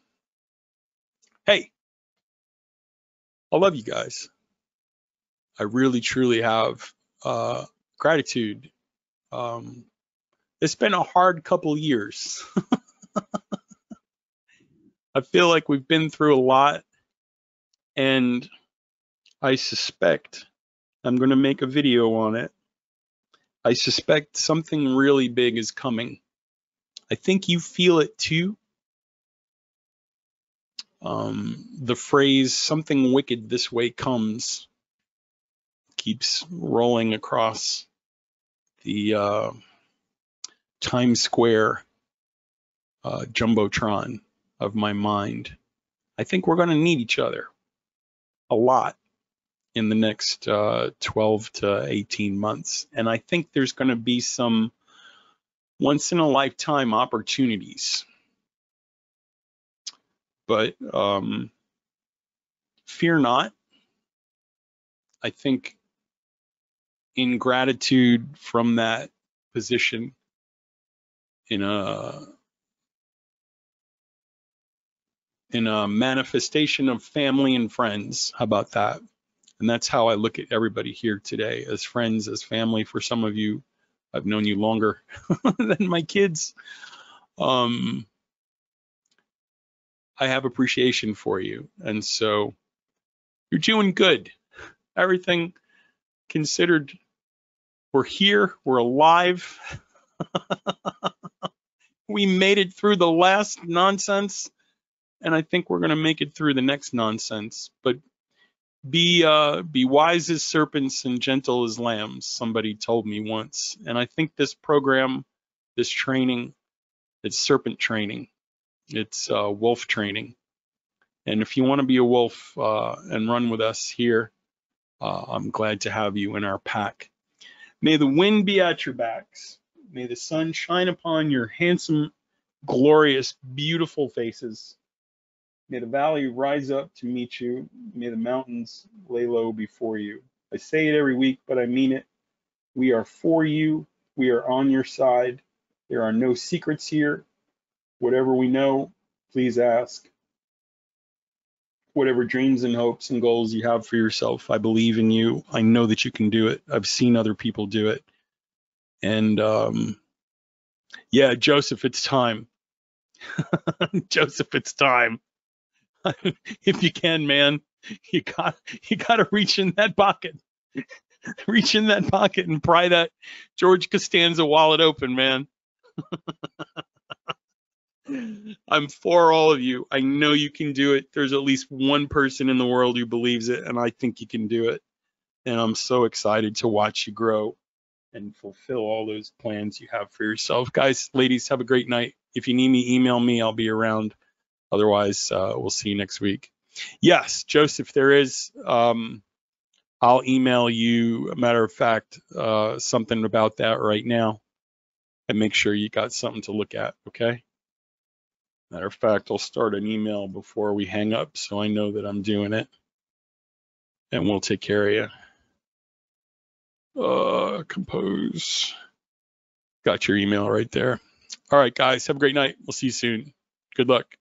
Hey, I love you guys. I really, truly have gratitude. It's been a hard couple years. I feel like we've been through a lot, and I suspect I'm going to make a video on it. I suspect something really big is coming. I think you feel it too. The phrase "something wicked this way comes" keeps rolling across the Times Square jumbotron of my mind. I think we're going to need each other a lot in the next 12 to 18 months. And I think there's going to be some once in a lifetime opportunities. But fear not. I think in gratitude from that position, in a manifestation of family and friends. How about that? And that's how I look at everybody here today, as friends, as family. For some of you, I've known you longer than my kids. I have appreciation for you. And so you're doing good. Everything considered, we're here, we're alive. We made it through the last nonsense and I think we're going to make it through the next nonsense. But be wise as serpents and gentle as lambs, somebody told me once. And I think this program, this training, it's serpent training. It's wolf training. And if you want to be a wolf and run with us here, I'm glad to have you in our pack. May the wind be at your backs. May the sun shine upon your handsome, glorious, beautiful faces. May the valley rise up to meet you. May the mountains lay low before you. I say it every week, but I mean it. We are for you. We are on your side. There are no secrets here. Whatever we know, please ask. Whatever dreams and hopes and goals you have for yourself, I believe in you. I know that you can do it. I've seen other people do it. And yeah, Joseph, it's time. Joseph, it's time. If you can, man, you gotta reach in that pocket. Reach in that pocket and pry that George Costanza wallet open, man. I'm for all of you. I know you can do it. There's at least one person in the world who believes it, and I think you can do it. And I'm so excited to watch you grow and fulfill all those plans you have for yourself. Guys, ladies, have a great night. If you need me, email me. I'll be around. Otherwise, we'll see you next week. Yes, Joseph, there is. I'll email you, a matter of fact, something about that right now. And make sure you got something to look at, okay? Matter of fact, I'll start an email before we hang up so I know that I'm doing it. And we'll take care of you. Compose. Got your email right there. All right, guys, have a great night. We'll see you soon. Good luck.